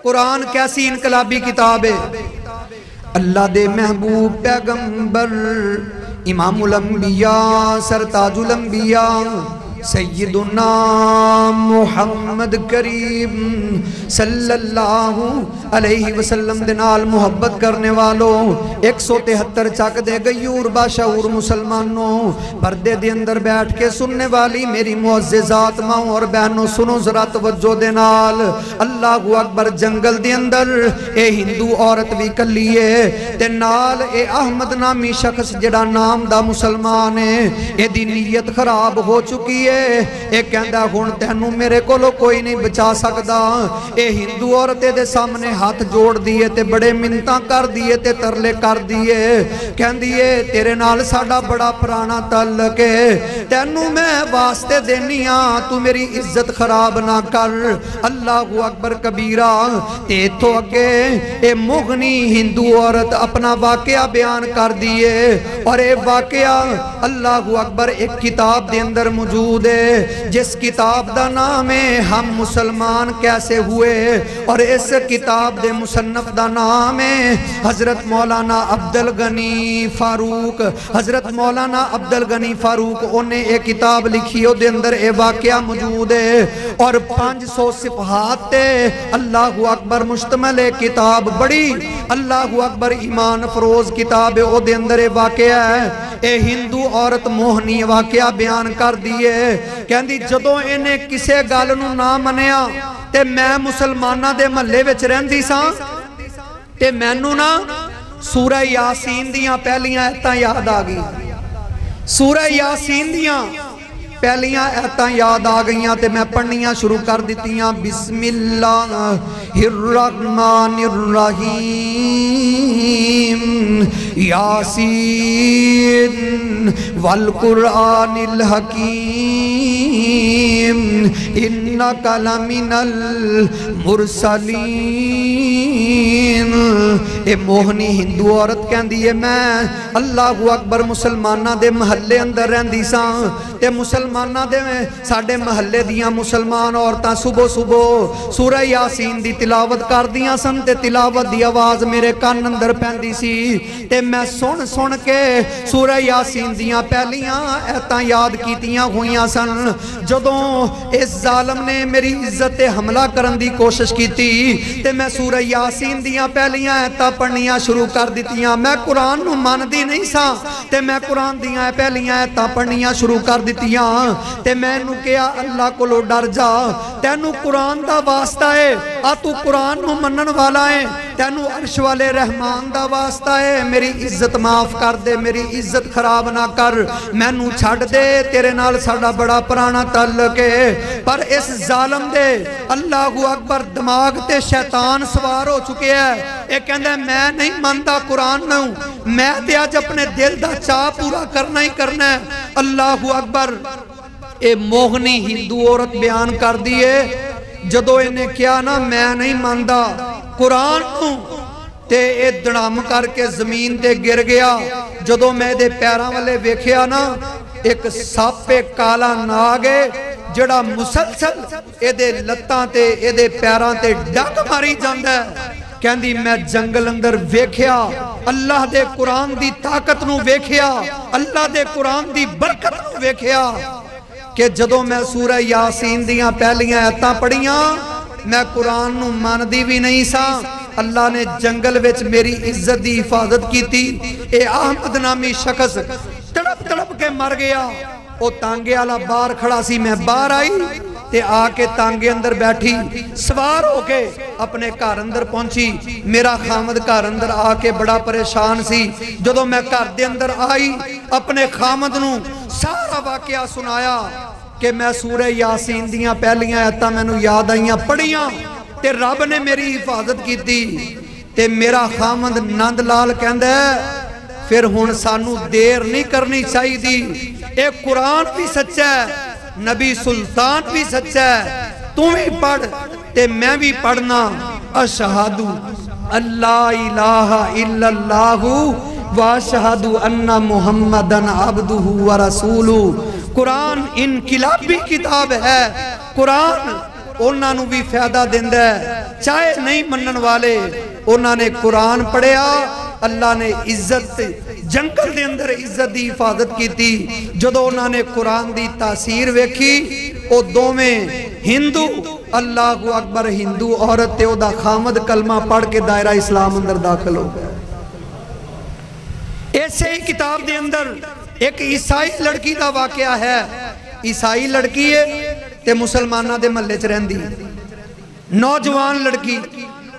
कुरान कैसी इनकलाबी किताब है। अल्लाह दे महबूब पैगंबर इमामुल अंबिया सरताजुल अंबिया सय्यदुना मुहम्मद करीम सल्लल्लाहु अलैहि वसल्लम दे नाल मुहब्बत करने वालों, एक सौ तिहत्तर चक दे गयूर बाशऊर मुसलमानों, पर्दे दे अंदर बैठ के सुनने वाली मेरी मुअज्जिज़ात माओ और बहनों, सुनो जरा तवज्जो दे नाल। अल्लाहु अकबर। जंगल दे अंदर ए हिंदू औरत भी कली है, ते नाल ए अहमद नामी शख्स जेड़ा नाम दा मुसलमान है, एदी नीयत खराब हो चुकी है। है कहता हुण तैनू मेरे कोलों कोई नहीं बचा सकता। यह हिंदू औरत दे सामने हाथ जोड़ दिए ते बड़े मिन्नतां कर दिए ते तरले कर दिए, कहंदी है तेरे नाल साडा बड़ा पुराना ताल्लुक है, तैनू मैं वास्ते देनी आ तू मेरी इज्जत खराब ना कर। अल्लाहू अकबर कबीरा। ते इत्थों अगे ये मुगनी हिंदू औरत अपना वाकया बयान कर दिए और ये वाकया अल्लाहू अकबर एक किताब दे अंदर मौजूद है जिस किताब दा नाम है हम मुसलमान कैसे हुए, और इस किताब दे मुसन्नफ दा नाम है हजरत मौलाना अब्दुल गनी फारूक। हजरत मौलाना अब्दुल गनी फारूक उन्हें ये किताब लिखी, उसदे अंदर ये वाकया मौजूद है और पाँच सौ सिफात अल्लाहू अकबर मुश्तमल है किताब। बड़ी अल्लाहू अकबर ईमान फरोज किताब है, उसदे अंदर ये वाकया है ए हिंदू औरत मोहनी वाकया बयान कर दिए, कहती जदों इन्हें किसी गल नूं ना मनिया ते मैं मुसलमाना दे महल्ले विच रहिंदी सां ते मैनू ना सूरह यासीन दियां पहलियां आयतां याद आ गई, सूरह यासीन दियां पहलियां आयतां याद आ गईयां ते मैं पढ़नियां शुरू कर दित्तियां। बिस्मिल्लाहिर्रहमानिर्रहीम यासीन वल कुरानिल हकीम इन्नका लमिनल मुरसलीन। ए मोहनी हिंदू औरत कहंदी है मैं अल्लाहू अकबर मुसलमाना दे महल्ले अंदर रहंदी सां ते मुसलमाना दे साडे महल्ले दियां मुसलमान औरतां सुबह सुबह सूरह यासीन दी तिलावत करदियां सन ते तिलावत दी आवाज़ मेरे कान अंदर पैंदी सी ते मैं सुन सुन के सूरह यासीन दियां पहलियां आयतां याद कीतियां होईयां सन। जदों इस जालम ने मेरी इज्जत ते हमला करन दी कोशिश कीती ते मैं सूरह यासीन दियां पहलियां आयतां पढ़नियां शुरू कर दित्तियां। मैं कुरान नूं मनदी नहीं सां ते मैं कुरान दियां पहलियां आयतां पढ़नियां शुरू कर दित्तियां ते मैनूं कहा अल्लाह कोलों डर जा, तैनूं कुरान दा वास्ता है, आ तू कुरान नूं मनण वाला है, तैनूं अर्श वाले रहमान दा वास्ता है, मेरी इज्जत माफ कर दे, मेरी इज्जत खराब ना कर, मैनूं छड्ड दे, तेरे नाल साडा बड़ा पुराना ताल्लुक है। पर इस जालम दे अल्लाहू अकबर दिमाग ते शैतान सवार हो चुके है, ये कहंदा मैं नहीं मनदा कुरान नूं, मैं ते अज अपने दिल दा चाह पूरा करना ही करना है। अल्लाहू अकबर ए मोहनी हिंदू औरत बयान कर दी है जदों इन्हें क्या ना मैं नहीं मानदा कुरान नूं ते ए धड़म करके जमीन ते गिर गया। जदों मैं इहदे पैरां वाले वेखिया ना एक सापे काला नाग है जिहड़ा मुसलसल इहदे लत्तां ते इहदे पैरां ते डंग मारी जांदा है। कहंदी मैं जंगल अंदर वेखिया अल्लाह दे कुरान दी ताकत नूं वेखिया अल्लाह दे कुरान दी बरकत नूं वेखिया कि जदों मैं सूरह यासीन दियां पहलियां आयतां पढ़ियां मैं कुरान नूं मनदी भी नहीं सा, अल्लाह ने जंगल विच मेरी इज्जत दी हिफाजत कीती। ए अहमद नामी शख्स तड़प तड़प के मर गया, ओ तांगे वाला बाहर खड़ा सी, मैं बाहर आई ते आके तांगे अंदर बैठी, सवार होके अपने घर अंदर पहुंची। मेरा खामद घर अंदर आके बड़ा परेशान सी, जदों मैं घर दे अंदर आई अपने खामद नूं सारा वाकया सुनाया कि मैं सूरह यासीन दियां पहलियां आयतां मैनूं याद आईयां पढ़ियां ते रब ने मेरी हिफाजत कीती। ते मेरा खामद नंद लाल कहंदा फिर हुण सानू देर नहीं करनी चाहिदी, ये कुरान भी सच्चा है, नबी सुल्तान भी सच्चा है, तू भी पढ़ ते मैं भी पढ़ना। अशहदु अल्ला इलाहा इल्लल्लाहु वाशहदु अन्ना मुहम्मदन अब्दुहु व रसूलु। कुरान इनकिलाबी किताब है, कुरान उन्होंने भी फायदा देता है, चाहे नहीं मनन वाले उन्होंने कुरान पढ़िया अल्लाह ने इज्जत जंगल के अंदर इज्जत की हिफाजत की। जदों उन्होंने कुरान की तासीर वेखी वो दोवें हिंदू अल्लाहू अकबर हिंदू औरत ते ओदा खामद कलमा पढ़ के दायरा इस्लाम अंदर दाखिल हो गया। ऐसे ही किताब के अंदर एक ईसाई लड़की का वाकया है, ईसाई लड़की है ते मुसलमाना दे महल्ले च रहिंदी नौजवान लड़की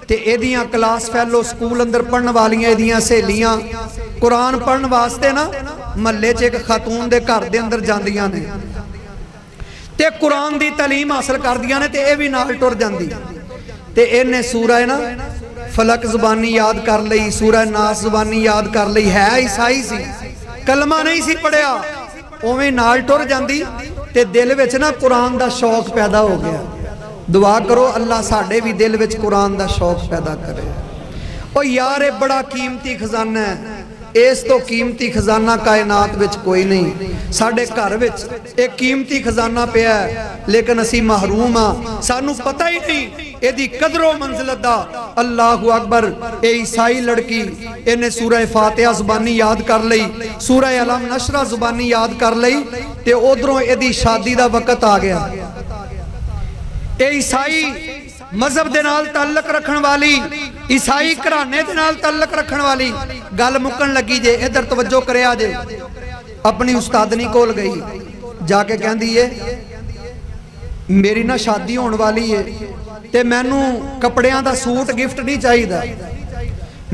ते एदियां क्लास फैलो स्कूल अंदर पढ़न वालियां एदियां सहेलियां कुरान पढ़न वास्ते ना महल्ले च एक खातून दे घर दे अंदर जांदियां ने। ते कुरान की तालीम हासिल कर दिया ने ते ये भी नाल टुर जाती। तो इन्हें सूरा है ना फलक जबानी याद कर ली, सूरा नास जबानी याद कर ली, है ईसाई सी कलमा नहीं सी पढ़िया उवें नाल टुर जाती। तो दिल विच ना कुरान का शौक पैदा हो गया। दुआ करो अल्लाह साढ़े भी दिल विच कुरान का शौक पैदा करे। और यार ये बड़ा कीमती खजाना है, इस तो कीमती खजाना कायनात विच कोई नहीं। साढ़े घर विच एक कीमती खजाना पिया लेकिन असी महरूम हाँ, सानू पता ही नहीं एदी कदरों मंजिलत दा। अल्लाहू अकबर। ए ईसाई लड़की इन्हें सूरह फातिहा जुबानी याद कर लई, सूरह अलम नशरा जुबानी याद कर लई, ते उधरों एदी शादी दा वक्त आ गया। ए ईसाई मजहब दे नाल ताल्लुक रखण वाली, ईसाई घराने दे नाल ताल्लुक रखण वाली, गल मुकन लगी जे इधर तवज्जो करिया जे। अपनी उस्तादनी कोल गई जाके कहंदी है मेरी ना शादी होने वाली है ते मैनू कपड़ियां दा सूट गिफ्ट नहीं चाहिदा,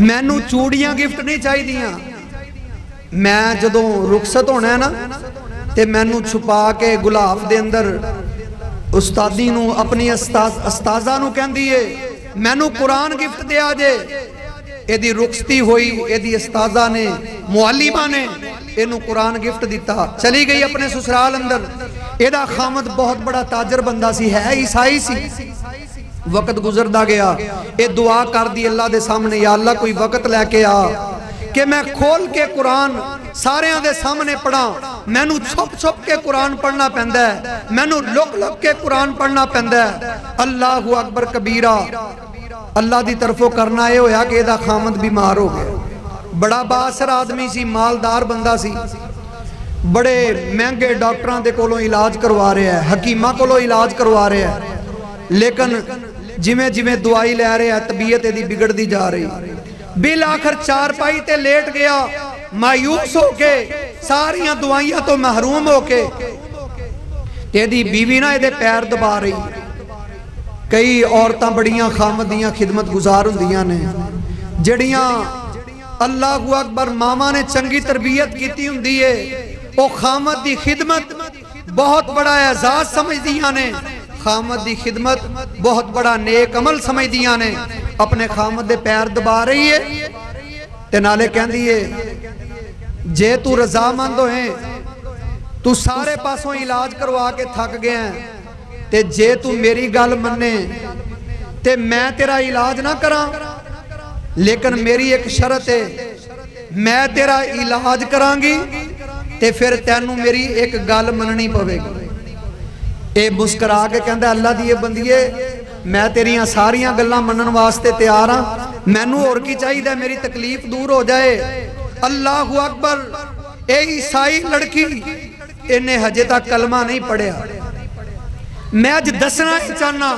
मैनू चूड़ियां गिफ्ट नहीं चाहिदियां, मैं जदों रुखसत होना है ना ते मैनू छुपा के गुलाब दे अंदर उस्तादी नू अपनी अस्ताजा नू कहंदी है मैनू कुरान गिफ्ट दिया जे। एदी रुखसती हुई, एदी अस्ताजा ने मुअल्लिमा ने इनू कुरान गिफ्ट दिता। चली गई अपने ससुराल अंदर। एदा खामद बहुत बड़ा ताजर बंदा सी, है ईसाई सी। वक्त गुजरदा गया। ए दुआ कर दी अल्लाह दे सामने, या अल्लाह कोई वक्त लैके आ कि मैं खोल के कुरान सारियां दे सामने पढ़ा। मैनू छुप छुप के कुरान पढ़ना पैंदा है, मैनू लुक लुक के कुरान पढ़ना पैंदा है। अल्लाहू अकबर कबीरा। अल्लाह दी तरफों करना यह होया कि एदा खामद बीमार हो गया। बड़ा बाअसर आदमी सी, मालदार बंदा सी, बड़े महंगे डॉक्टरां दे कोलों इलाज करवा रहा है, हकीमां कोलों इलाज करवा रहा है, लेकिन जिवें जिवें दवाई लै रहा तबीयत एदी बिगड़दी जा रही। बिल आखिर चारपाई ते लेट गया, मायूस होके सारियां दवाइयां तो महरूम होके। एदी बीवी ना एदे पैर दबा रही। कई औरतां बड़ियां खामद दियां खिदमत गुजार हुंदियां ने जड़ियां अल्लाहू अकबर मामा ने चंगी तरबियत कीती हुंदी है। ओ खामद दी खिदमत बहुत बड़ा एजाज समझदियां ने, खामद दी खिदमत बहुत बड़ा नेक अमल समझदियां ने। अपने खामद दे पैर दबा रही है ते नाले कहंदी है जे तू रजामंद होए तू सारे पासों इलाज करवा के थक गया है ते जे तू मेरी गल मन्ने ते मैं तेरा इलाज ना करा, लेकिन मेरी एक शर्त है, मैं तेरा इलाज करांगी ते फिर तैनू मेरी एक गल मननी पवेगी। ये मुस्करा के कहंदा अल्लाह दी बंदिए मैं तेरिया सारिया गल्लां मनन वास्ते तैयार हाँ, मैनू होर की चाहिए, मेरी तकलीफ दूर हो जाए। अल्लाहू अकबर। ए ईसाई लड़की इन्हें हजे तक कलमा नहीं पढ़िया। मैं अज दसना चाहना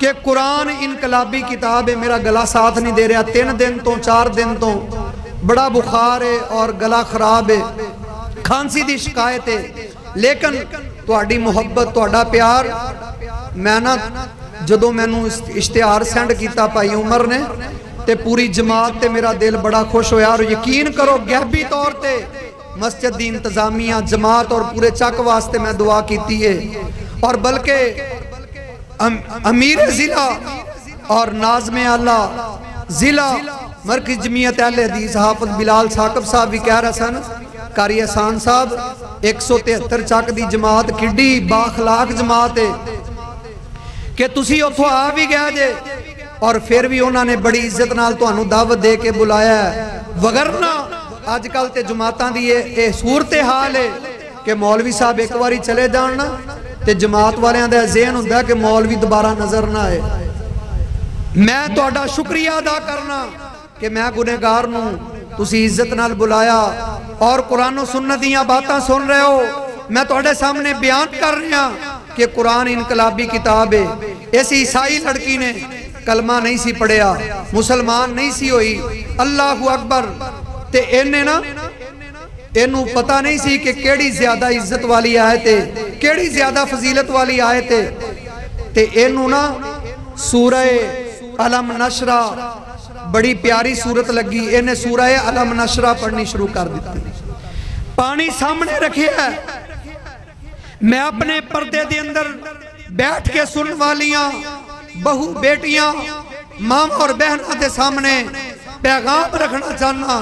कि कुरान इनकलाबी किताब है। मेरा गला साथ नहीं दे रहा, तीन दिन तो चार दिन तो बड़ा बुखार है और गला खराब है, खांसी की शिकायत है, लेकिन तुहाडी मुहब्बत तुहाडा प्यार। मैं ना जदों मैनू इश्तिहार सेंड किया भाई उमर ने ते पूरी जमात ते मेरा दिल बड़ा खुश होया। और यकीन करो गैबी तौर पर मस्जिद की इंतजामिया जमात और पूरे चक वास्ते मैं दुआ की है। और बल्कि अम, अमीर जिला और नाज़मे आला जिला मरकज़ जमीयत अहले हदीस हाफिज़ बिलाल साकब साहब भी कह रहे सन, कारी अहसान साहब एक सौ तिहत्तर चक की जमात किड्डी बाखलाक जमात है कि तुसी उथों आ भी गए जे और फिर भी उन्होंने बड़ी इज्जत नाल तुहानू दावत दे के बुलाया है। वगरना अजकल तो जमातां दी ये सूरत हाल है कि मौलवी साहब एक बारी चले जाण ना ते जमात वालियां दा ज़हन हुंदा कि मौलवी दोबारा नजर ना आए। मैं तुहाडा शुक्रिया अदा करना कि मैं गुनहगार नूं तुसी इज्जत नाल बुलाया और कुरानो सुन्नत दीयां बातां सुन रहे हो। मैं तुहाडे सामने बयान कर रहा कि कुरान इनकलाबी किताब है। इस ईसाई लड़की ने कलमा नहीं सी पढ़िया, मुसलमान नहीं सी होई। अल्लाहू अकबर। ते इन्हें ना इनू पता नहीं सी कि केड़ी ज्यादा इज्जत वाली आयत है, केड़ी ज्यादा फजीलत वाली आयत है। ते इनू ना सूरह अलम नशरा बड़ी प्यारी सूरत लगी, इन्हें सूरह अलम नशरा पढ़नी शुरू कर दी। पानी सामने रखिया, मैं अपने पर्दे के अंदर बैठ के सुन वालियां बहु बेटियां मां और बहनों के सामने पैगाम रखना चाहना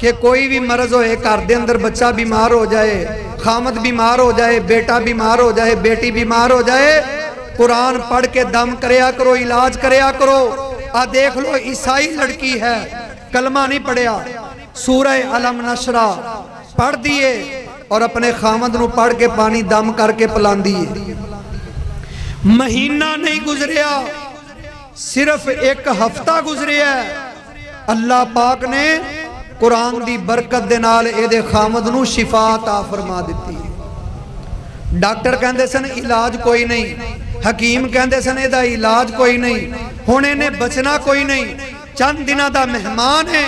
कि कोई भी मर्ज होए, घर के अंदर बच्चा बीमार हो जाए, खामद बीमार हो जाए, बेटा बीमार हो जाए, बेटी बीमार हो जाए, कुरान पढ़ के दम करया करो, इलाज करया करो। आ देख लो, ईसाई लड़की है, कलमा नहीं पढ़िया, सूरह अलम नशरा पढ़ दिए और अपने खामद नू पढ़ के पानी दम करके पिलांदी है। महीना नहीं गुजरिया, सिर्फ एक हफ्ता गुजरिया, अल्लाह पाक ने कुरान की बरकत दे नाल एदे खामद नू शिफा ता फरमा दिती। डॉक्टर कहंदे सन इलाज कोई नहीं, हकीम कहंदे सन एदा इलाज कोई नहीं, हुण इहने बचना कोई नहीं, चंद दिनां दा मेहमान है।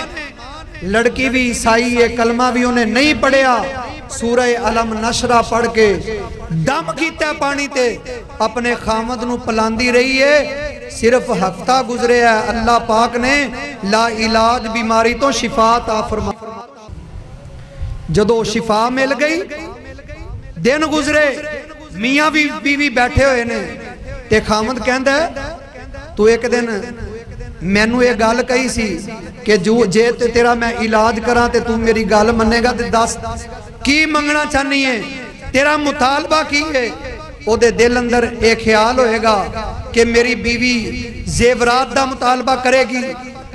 लड़की भी ईसाई है, कलमा भी उन्हें नहीं पढ़िया, सूरह अलम नशरा पढ़ के दम कीता पानी ते अपने खामद नू पिलांदी रही है। सिर्फ हफ्ता गुजरे है, अल्लाह पाक ने ला इलाज बीमारी तो शिफा ता फरमा। जदों शिफा मिल गई, दिन गुजरे, मियाँ भी बीवी बैठे हुए ने ते खामद कहंदा तू एक दिन मैनू ये गल कही सी कि जो जे ते तेरा मैं इलाज करा ते तू मेरी गल मनेगा ते दस की मंगना चाहनी है, तेरा मुतालबा की है। ओदे दिल अंदर एक ख्याल होएगा कि मेरी बीवी जेवरात का मुतालबा करेगी,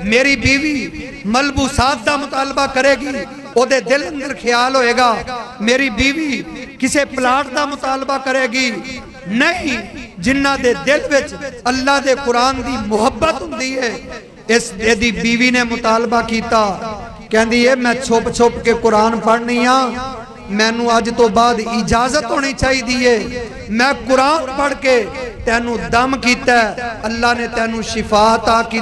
मेरी बीवी मलबूसात का मुतालबा करेगी। ओदे दिल अंदर ख्याल होएगा मेरी बीवी किसी प्लाट का मुतालबा करेगी। नहीं, जिन्ना दे दिल विच अल्लाह दे कुरान की मुहब्बत हुंदी है, इस एदी बीवी ने मुतालबा किया, कहंदी है मैं छुप छुप के कुरान पढ़नी आ, मैनू अज तो बाद इजाजत होनी चाहिए, मैं कुरान पढ़ के तेनू दम किया, अल्लाह ने तेनू शिफा ता की,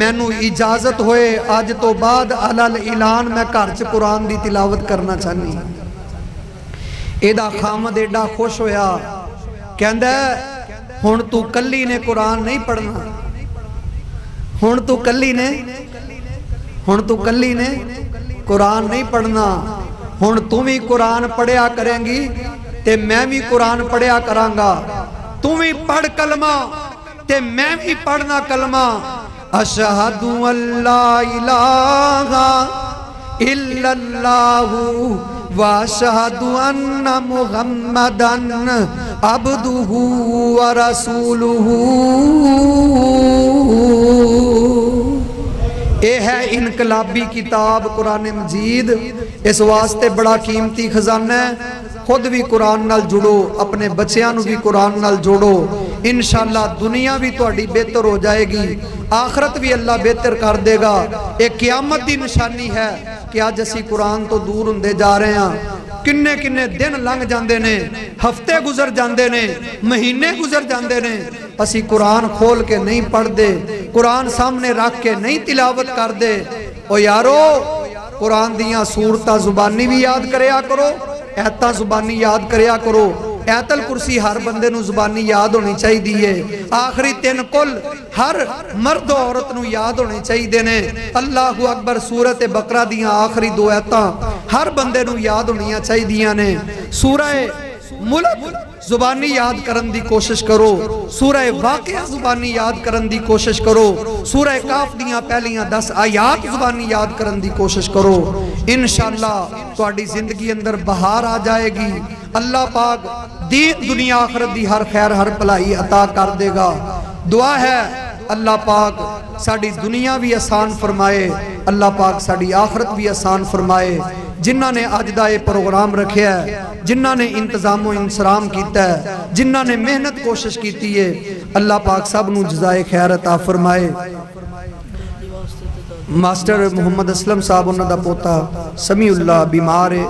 मैनू इजाजत होए अज तो बाद अलल ऐलान मैं घर च कुरान की तिलावत करना चाहनी। एदा खामद एडा खुश होया, कहंदा हुण तू कली ने कुरान नहीं पढ़ना, हुण तू कली ने हुण तू कली ने कुरान नहीं पढ़ना, हुण तू भी कुरान पढ़िया करेंगी ते मैं भी कुरान पढ़िया करांगा, तू भी पढ़ कलमा ते मैं भी पढ़ना कलमा। अशहदु अल्ला इलाहा इल्लल्लाहु व अशहदु अन्ना मुहम्मदन अब्दुहु व रसूलुहु। यह है इनकलाबी किताब कुरान मजीद। इस वास्ते बड़ा कीमती खजाना है। खुद भी कुरान नाल जुड़ो, अपने बच्चों को भी कुरान नाल जोड़ो, इंशाअल्लाह दुनिया भी तुहाडी बेहतर हो जाएगी, आखरत भी अल्लाह बेहतर कर देगा। एक क़यामत की निशानी है कि अज असी कुरान तो दूर होंदे जा रहे हैं। किन्ने किन्ने दिन लंघ जाते ने, हफ्ते गुजर जाते ने, महीने गुजर जाते ने, असी कुरान खोल के नहीं पढ़ते, कुरान सामने रख के नहीं तिलावत करते। ओ यारो, कुरान दियां सूरतां जुबानी भी याद करया करो, ऐतां जुबानी याद करया करो। ऐतल कुर्सी हर बंदे नू जुबानी याद होनी चाहिदी है। आखिरी तीन कुल हर मर्द औरत नू याद होने चाहिदे ने। अल्लाहु अकबर सूरत बकरा दियां आखिरी दो ऐतां हर बंदे नू याद होनियां चाहिदियां ने। सूरा मुल्क जुबानी याद करन दी कोशिश करो, सूरा वाक़िया जुबानी याद करन दी कोशिश करो, सूरा काफ दियां पहलियां दस आयात जुबानी याद करन दी कोशिश करो। इंशाअल्लाह तुहाडी जिंदगी अंदर बहार आ जाएगी। अल्लाह पाक दीन दुनिया आखरत दी हर खैर हर भलाई अता कर देगा। दुआ है अल्लाह पाक साडी दुनिया भी आसान फरमाए, अल्लाह पाक साडी आखरत भी आसान फरमाए। जिन्हों ने अज का यह प्रोग्राम रखा है, जिन्हों ने इंतजामो इंसराम किया है, जिन्हों ने मेहनत कोशिश की है, अल्लाह पाक सब नू जज़ाए खैर अता फरमाए। मास्टर मुहम्मद असलम साहब उन्हों का पोता समीउल्ला बीमार है,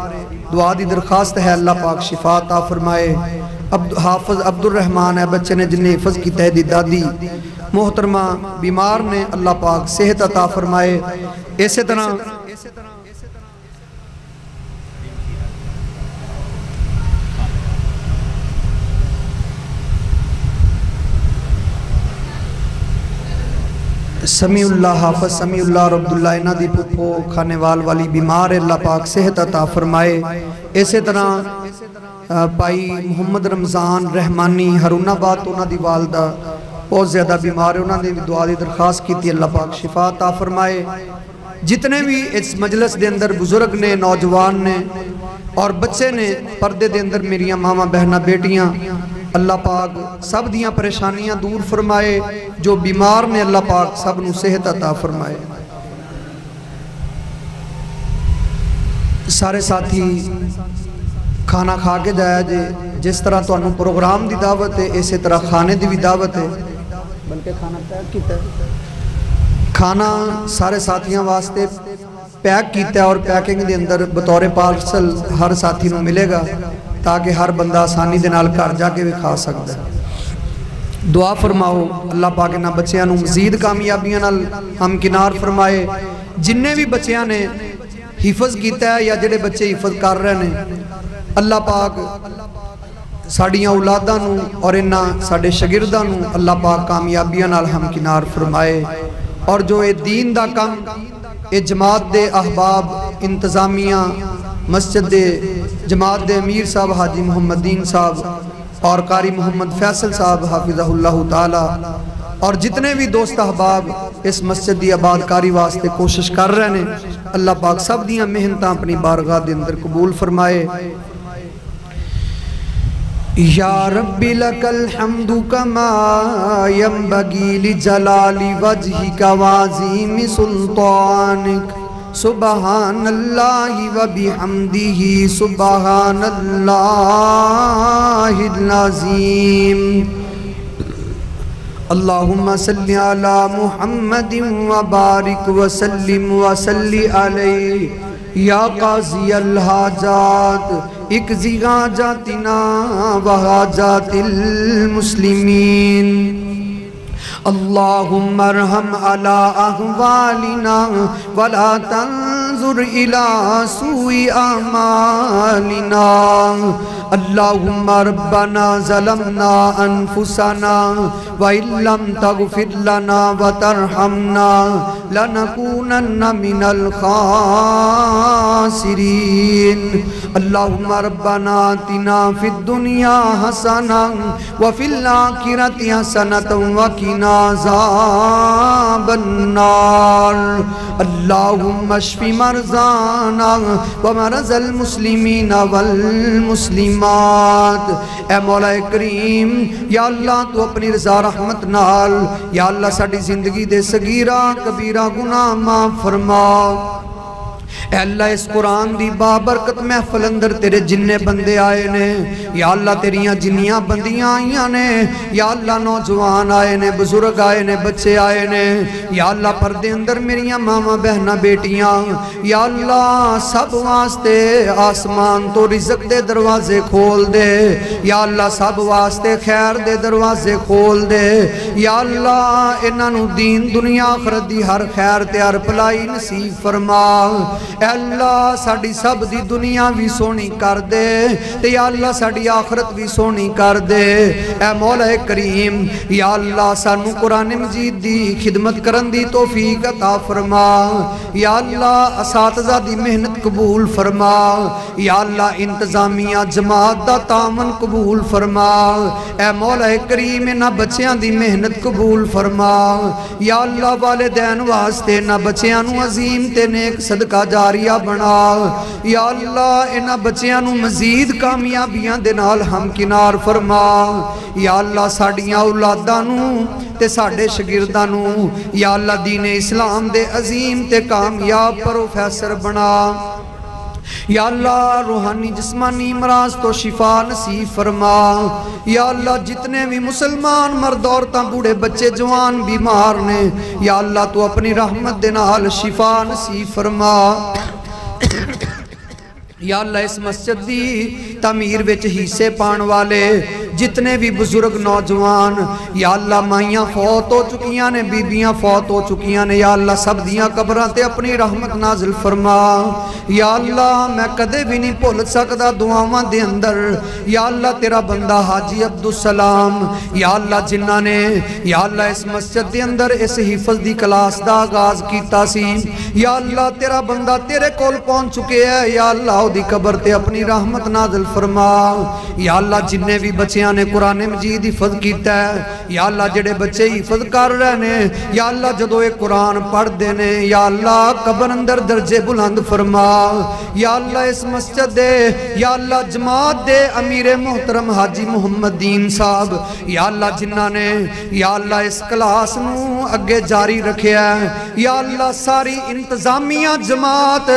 दुआ की दरखास्त है अल्लाह पाक शिफा अता फरमाए। अब हाफिज अब्दुल रहमान है, बच्चे ने जिन्हें हिफज किया है, दादी मोहतरमा बीमार ने, अल्लाह पाक सेहत अता फरमाए। इस तरह समीउल्ला हाफिज समीउल्ला और अब्दुल्ला इन्हां दी पुप्पो खाने वाल वाली बीमार है, अल्लाह पाक सेहत अता फरमाए। इसे तरह भाई मुहम्मद रमज़ान रहमानी हरुणाबाद उन्होंने दी वालदा बहुत ज़्यादा बीमार है, उन्होंने भी दुआ की दरखास्त की, अल्लाह पाक शिफा अता फरमाए। जितने भी इस मजलिस के अंदर बुजुर्ग ने, नौजवान ने और बच्चे ने, पर्दे के अंदर मेरिया मावा बहना बेटियाँ, अल्लाह पाक सब दियाँ परेशानियाँ दूर फरमाए। जो बीमार ने अल्लाह पाक सब नूं सेहत अता फरमाए। सारे साथी खाना खा के जाया जे, जिस तरह तुहानूं प्रोग्राम की दावत है इस तरह खाने की भी दावत है, बल्कि खाना पैक किया, खाना सारे साथियों वास्ते पैक किया और पैकिंग के अंदर बतौर पार्सल हर साथी नूं मिलेगा, ताकि हर बंदा आसानी के नाल घर जाके भी खा सकता है। दुआ फरमाओ अल्लाह पाक इन्हां बच्चों नूं मजीद कामयाबियां नाल हमकिनार फरमाए। जिन्ने भी बच्चों ने हिफज किया है या जिहड़े बच्चे हिफज कर रहे हैं, अल्लाह पाक साड़ियाँ औलादां नूं और इन्हां साडे शागिर्दां नूं अल्लाह पाक कामयाबियां नाल हमकिनार फरमाए। और जो ये दीन दा काम, ये जमात दे अहबाब, इंतजामिया, मस्जिद दे जमात दे अमीर साहब हाजी मुहम्मद दीन साहब और कारी मुहम्मद फैसल साहब हाफिज़हुल्लाह ताला, और जितने भी दोस्त अहबाब इस मस्जिद की आबादकारी वास्ते कोशिश कर रहे हैं, अल्लाह पाक सब दियाँ मेहनतां अपनी बारगाह दे अंदर कबूल फरमाए। या रब्बी लकल हम्दु कमा यंबगी लिजलाली वजहिका वाज़ीमि सुल्तानिक सुबहानल्लाहि व बिहम्दिही सुबहानल्लाहिल अज़ीम। अल्लाहुम्मा सल्लि अला मुहम्मदिन व बारिक व सल्लिम व सल्लि अलैहि या काज़ी अल हाजात इक़ज़ी हाजातिना व हाजातिल मुस्लिमीन। अल्लाहुम्मा अरहम अला अहवालिना वला तंजुर इला सूई आमालिना। अल्लाहुम्मा रब्बना ज़लमना अनफुसना व इल्लम तग़फिर लना व तरहमना लनकूनन्न मिनल ख़ासिरीन। अल्लाहुम्मा रब्बना आतिना फ़िद दुनिया हसना व फ़िल आखिरति हसनतन व क़िना अज़ाबन नार। अल्लाहुम्मा अश्फ़ि मरज़ाना व मरज़ल मुस्लिमीन वल मुस्लिम। ऐ मौला करीम या अल्लाह तू अपनी रज़ा रहमत नाल या अल्लाह साडी जिंदगी दे सगीरा कबीरा गुनाह माफ फरमा। ऐ अल्लाह इस कुरान दी बाबरकत महफिल अंदर तेरे जिन्ने बंदे आए ने, या अल्लाह तेरियां जिन्नियां बंदियां आईयां ने, या अल्लाह नौजवान आए ने, बुजुर्ग आए ने, बच्चे आए ने, या अल्लाह पर्दे अंदर मेरियां मामा बहना बेटियां, या अल्लाह सब वास्ते आसमान तो रिजक दे दरवाजे खोल दे, या अल्लाह सब वास्ते खैर दे दरवाजे खोल दे। या अल्लाह इन्हां नूं दीन दुनिया आखरत दी हर खैर ते हर भलाई नसीब फरमा। अल्लाह साड़ी सब दी दुनिया भी सोहनी कर दे ते या अल्लाह साड़ी आखरत भी सोहनी कर दे। ए मौला करीम या अल्लाह सानू कुरान मजीद दी खिदमत करन दी तौफीक अता फरमा। या अल्लाह असातिज़ा दी मेहनत कबूल फरमा। या अल्लाह इंतजामिया जमात दा तामन कबूल फरमा। ए मौला करीम इन्हां बच्चों दी मेहनत कबूल फरमा। या अल्लाह वालिदैन वास्ते इन्हां बच्चों नूं अजीम ते नेक सदका जारिया बना। या अल्लाह इन्हां बच्चों नूं मजीद कामयाबियां दे नाल हमकिनार फरमा। या अल्लाह साडियां औलादां नूं ते साडे शागिर्दां नूं या अल्लाह दीन इस्लाम दे अजीम ते कामयाब प्रोफेसर बना। या अल्लाह रूहानी जिस्मानी मराज तो शिफा नसीब फरमा। या अल्लाह जितने भी मुसलमान मर्द औरतां बूढ़े बच्चे जवान बीमार ने, या अल्लाह तू अपनी रहमत दे नाल शिफा नसीब फरमा। या अल्लाह इस मस्जिद की तमीर विच हिस्से पाने वाले जितने भी बुजुर्ग नौजवान या अल्लाह माइयां फौत हो चुकियां ने, बीबियां फौत हो चुकियां ने, या अल्लाह सब दियां कब्रां ते अपनी रहमत नाज़िल फरमा। या अल्लाह मैं कदे भी नहीं भुल सकदा दुआवां दे अंदर, या अल्लाह तेरा बंदा हाजी अब्दुल सलाम, या अल्लाह जिन्हां ने या अल्लाह इस मस्जिद दे अंदर इस हिफज दी क्लास दा आगाज़ कीता सी, या अल्लाह तेरा बंदा तेरे कोल पहुंच चुके है, या अल्लाह दी कबर ते अपनी रहमत नाज़िल फरमा। या अल्लाह जिन्ने भी बच्चियां ने कुरान मजीद हिफज कीता है, या अल्लाह जेड़े बच्चे हिफज कर रहे ने, या अल्लाह जदों ये कुरान पढ़दे ने, या अल्लाह कबर अंदर दर्जे बुलंद फरमा। या अल्लाह इस मस्जिद दे या अल्लाह जमात दे अमीर मोहतरम हाजी मुहम्मद दीन साहब, या अल्लाह जिन्हां ने या अल्लाह इस क्लास नूं अगे जारी रखिया है, या अल्लाह सारी इंतजामिया जमात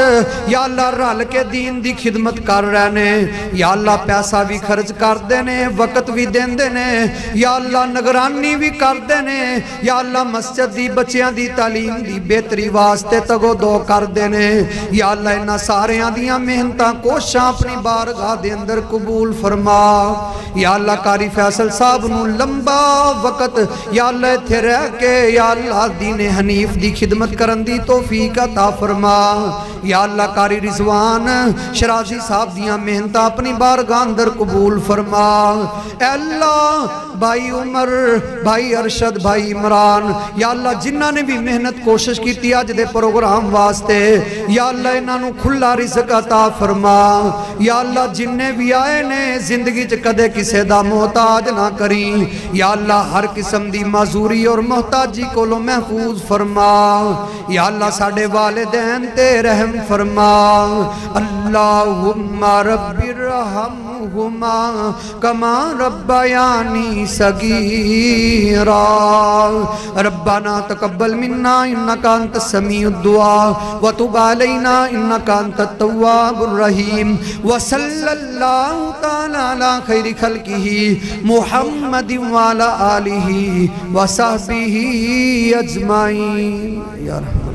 या अल्लाह रल के दीन दी खिदमत कर रहे ने, या अल्लाह पैसा भी खर्च करते ने, वक्त भी देंदे ने, या अल्लाह निगरानी भी करते ने, या अल्लाह मस्जिद दी बच्चियां दी तालीम दी बेहतरी वास्ते तगो दो करते ने। या अल्लाह इन्हां सारियां दियां मेहनतां कोशां अपनी बारगाह दे अंदर कबूल फरमा। या अल्लाह कारी फैसल साहब नूं लंबा वक्त या अल्लाह इत्थे रह के या अल्लाह दीन हनीफ दी खिदमत करन दी तौफीक अता फरमा। या अल्लाह कारी रिजवान शराजी साहब दियां मेहनत अपनी बारगाह अंदर कबूल फरमा। अल्लाह भाई उमर, भाई अरशद, भाई इमरान, या अल्लाह जिन्हां ने भी मेहनत कोशिश की अज दे प्रोग्राम वास्ते, या अल्लाह इन्हां नूं खुला रिज़्क अता फरमा। या अल्लाह जिन्ने भी आए ने जिंदगी च कदे किसी दा मोहताज ना करी, या अल्लाह हर किस्म दी माजूरी और मोहताजी कोलों महफूज फरमा। या अल्लाह साडे वालिदैन ते रहम फरमा। अल्लाहुम्मा रब्बिरहमहुमा कमा रब्बयानी सगीरा। रब्बाना तकब्बल मिन्ना इन्नका अंतस समीउद दुआ व तुब अलैना इन्नका अंतत तव्वाबुर रहीम। व सल्लल्लाहु तआला अला खैरि खल्किही मुहम्मदिन व अला आलिही व सहबिही अजमाईन।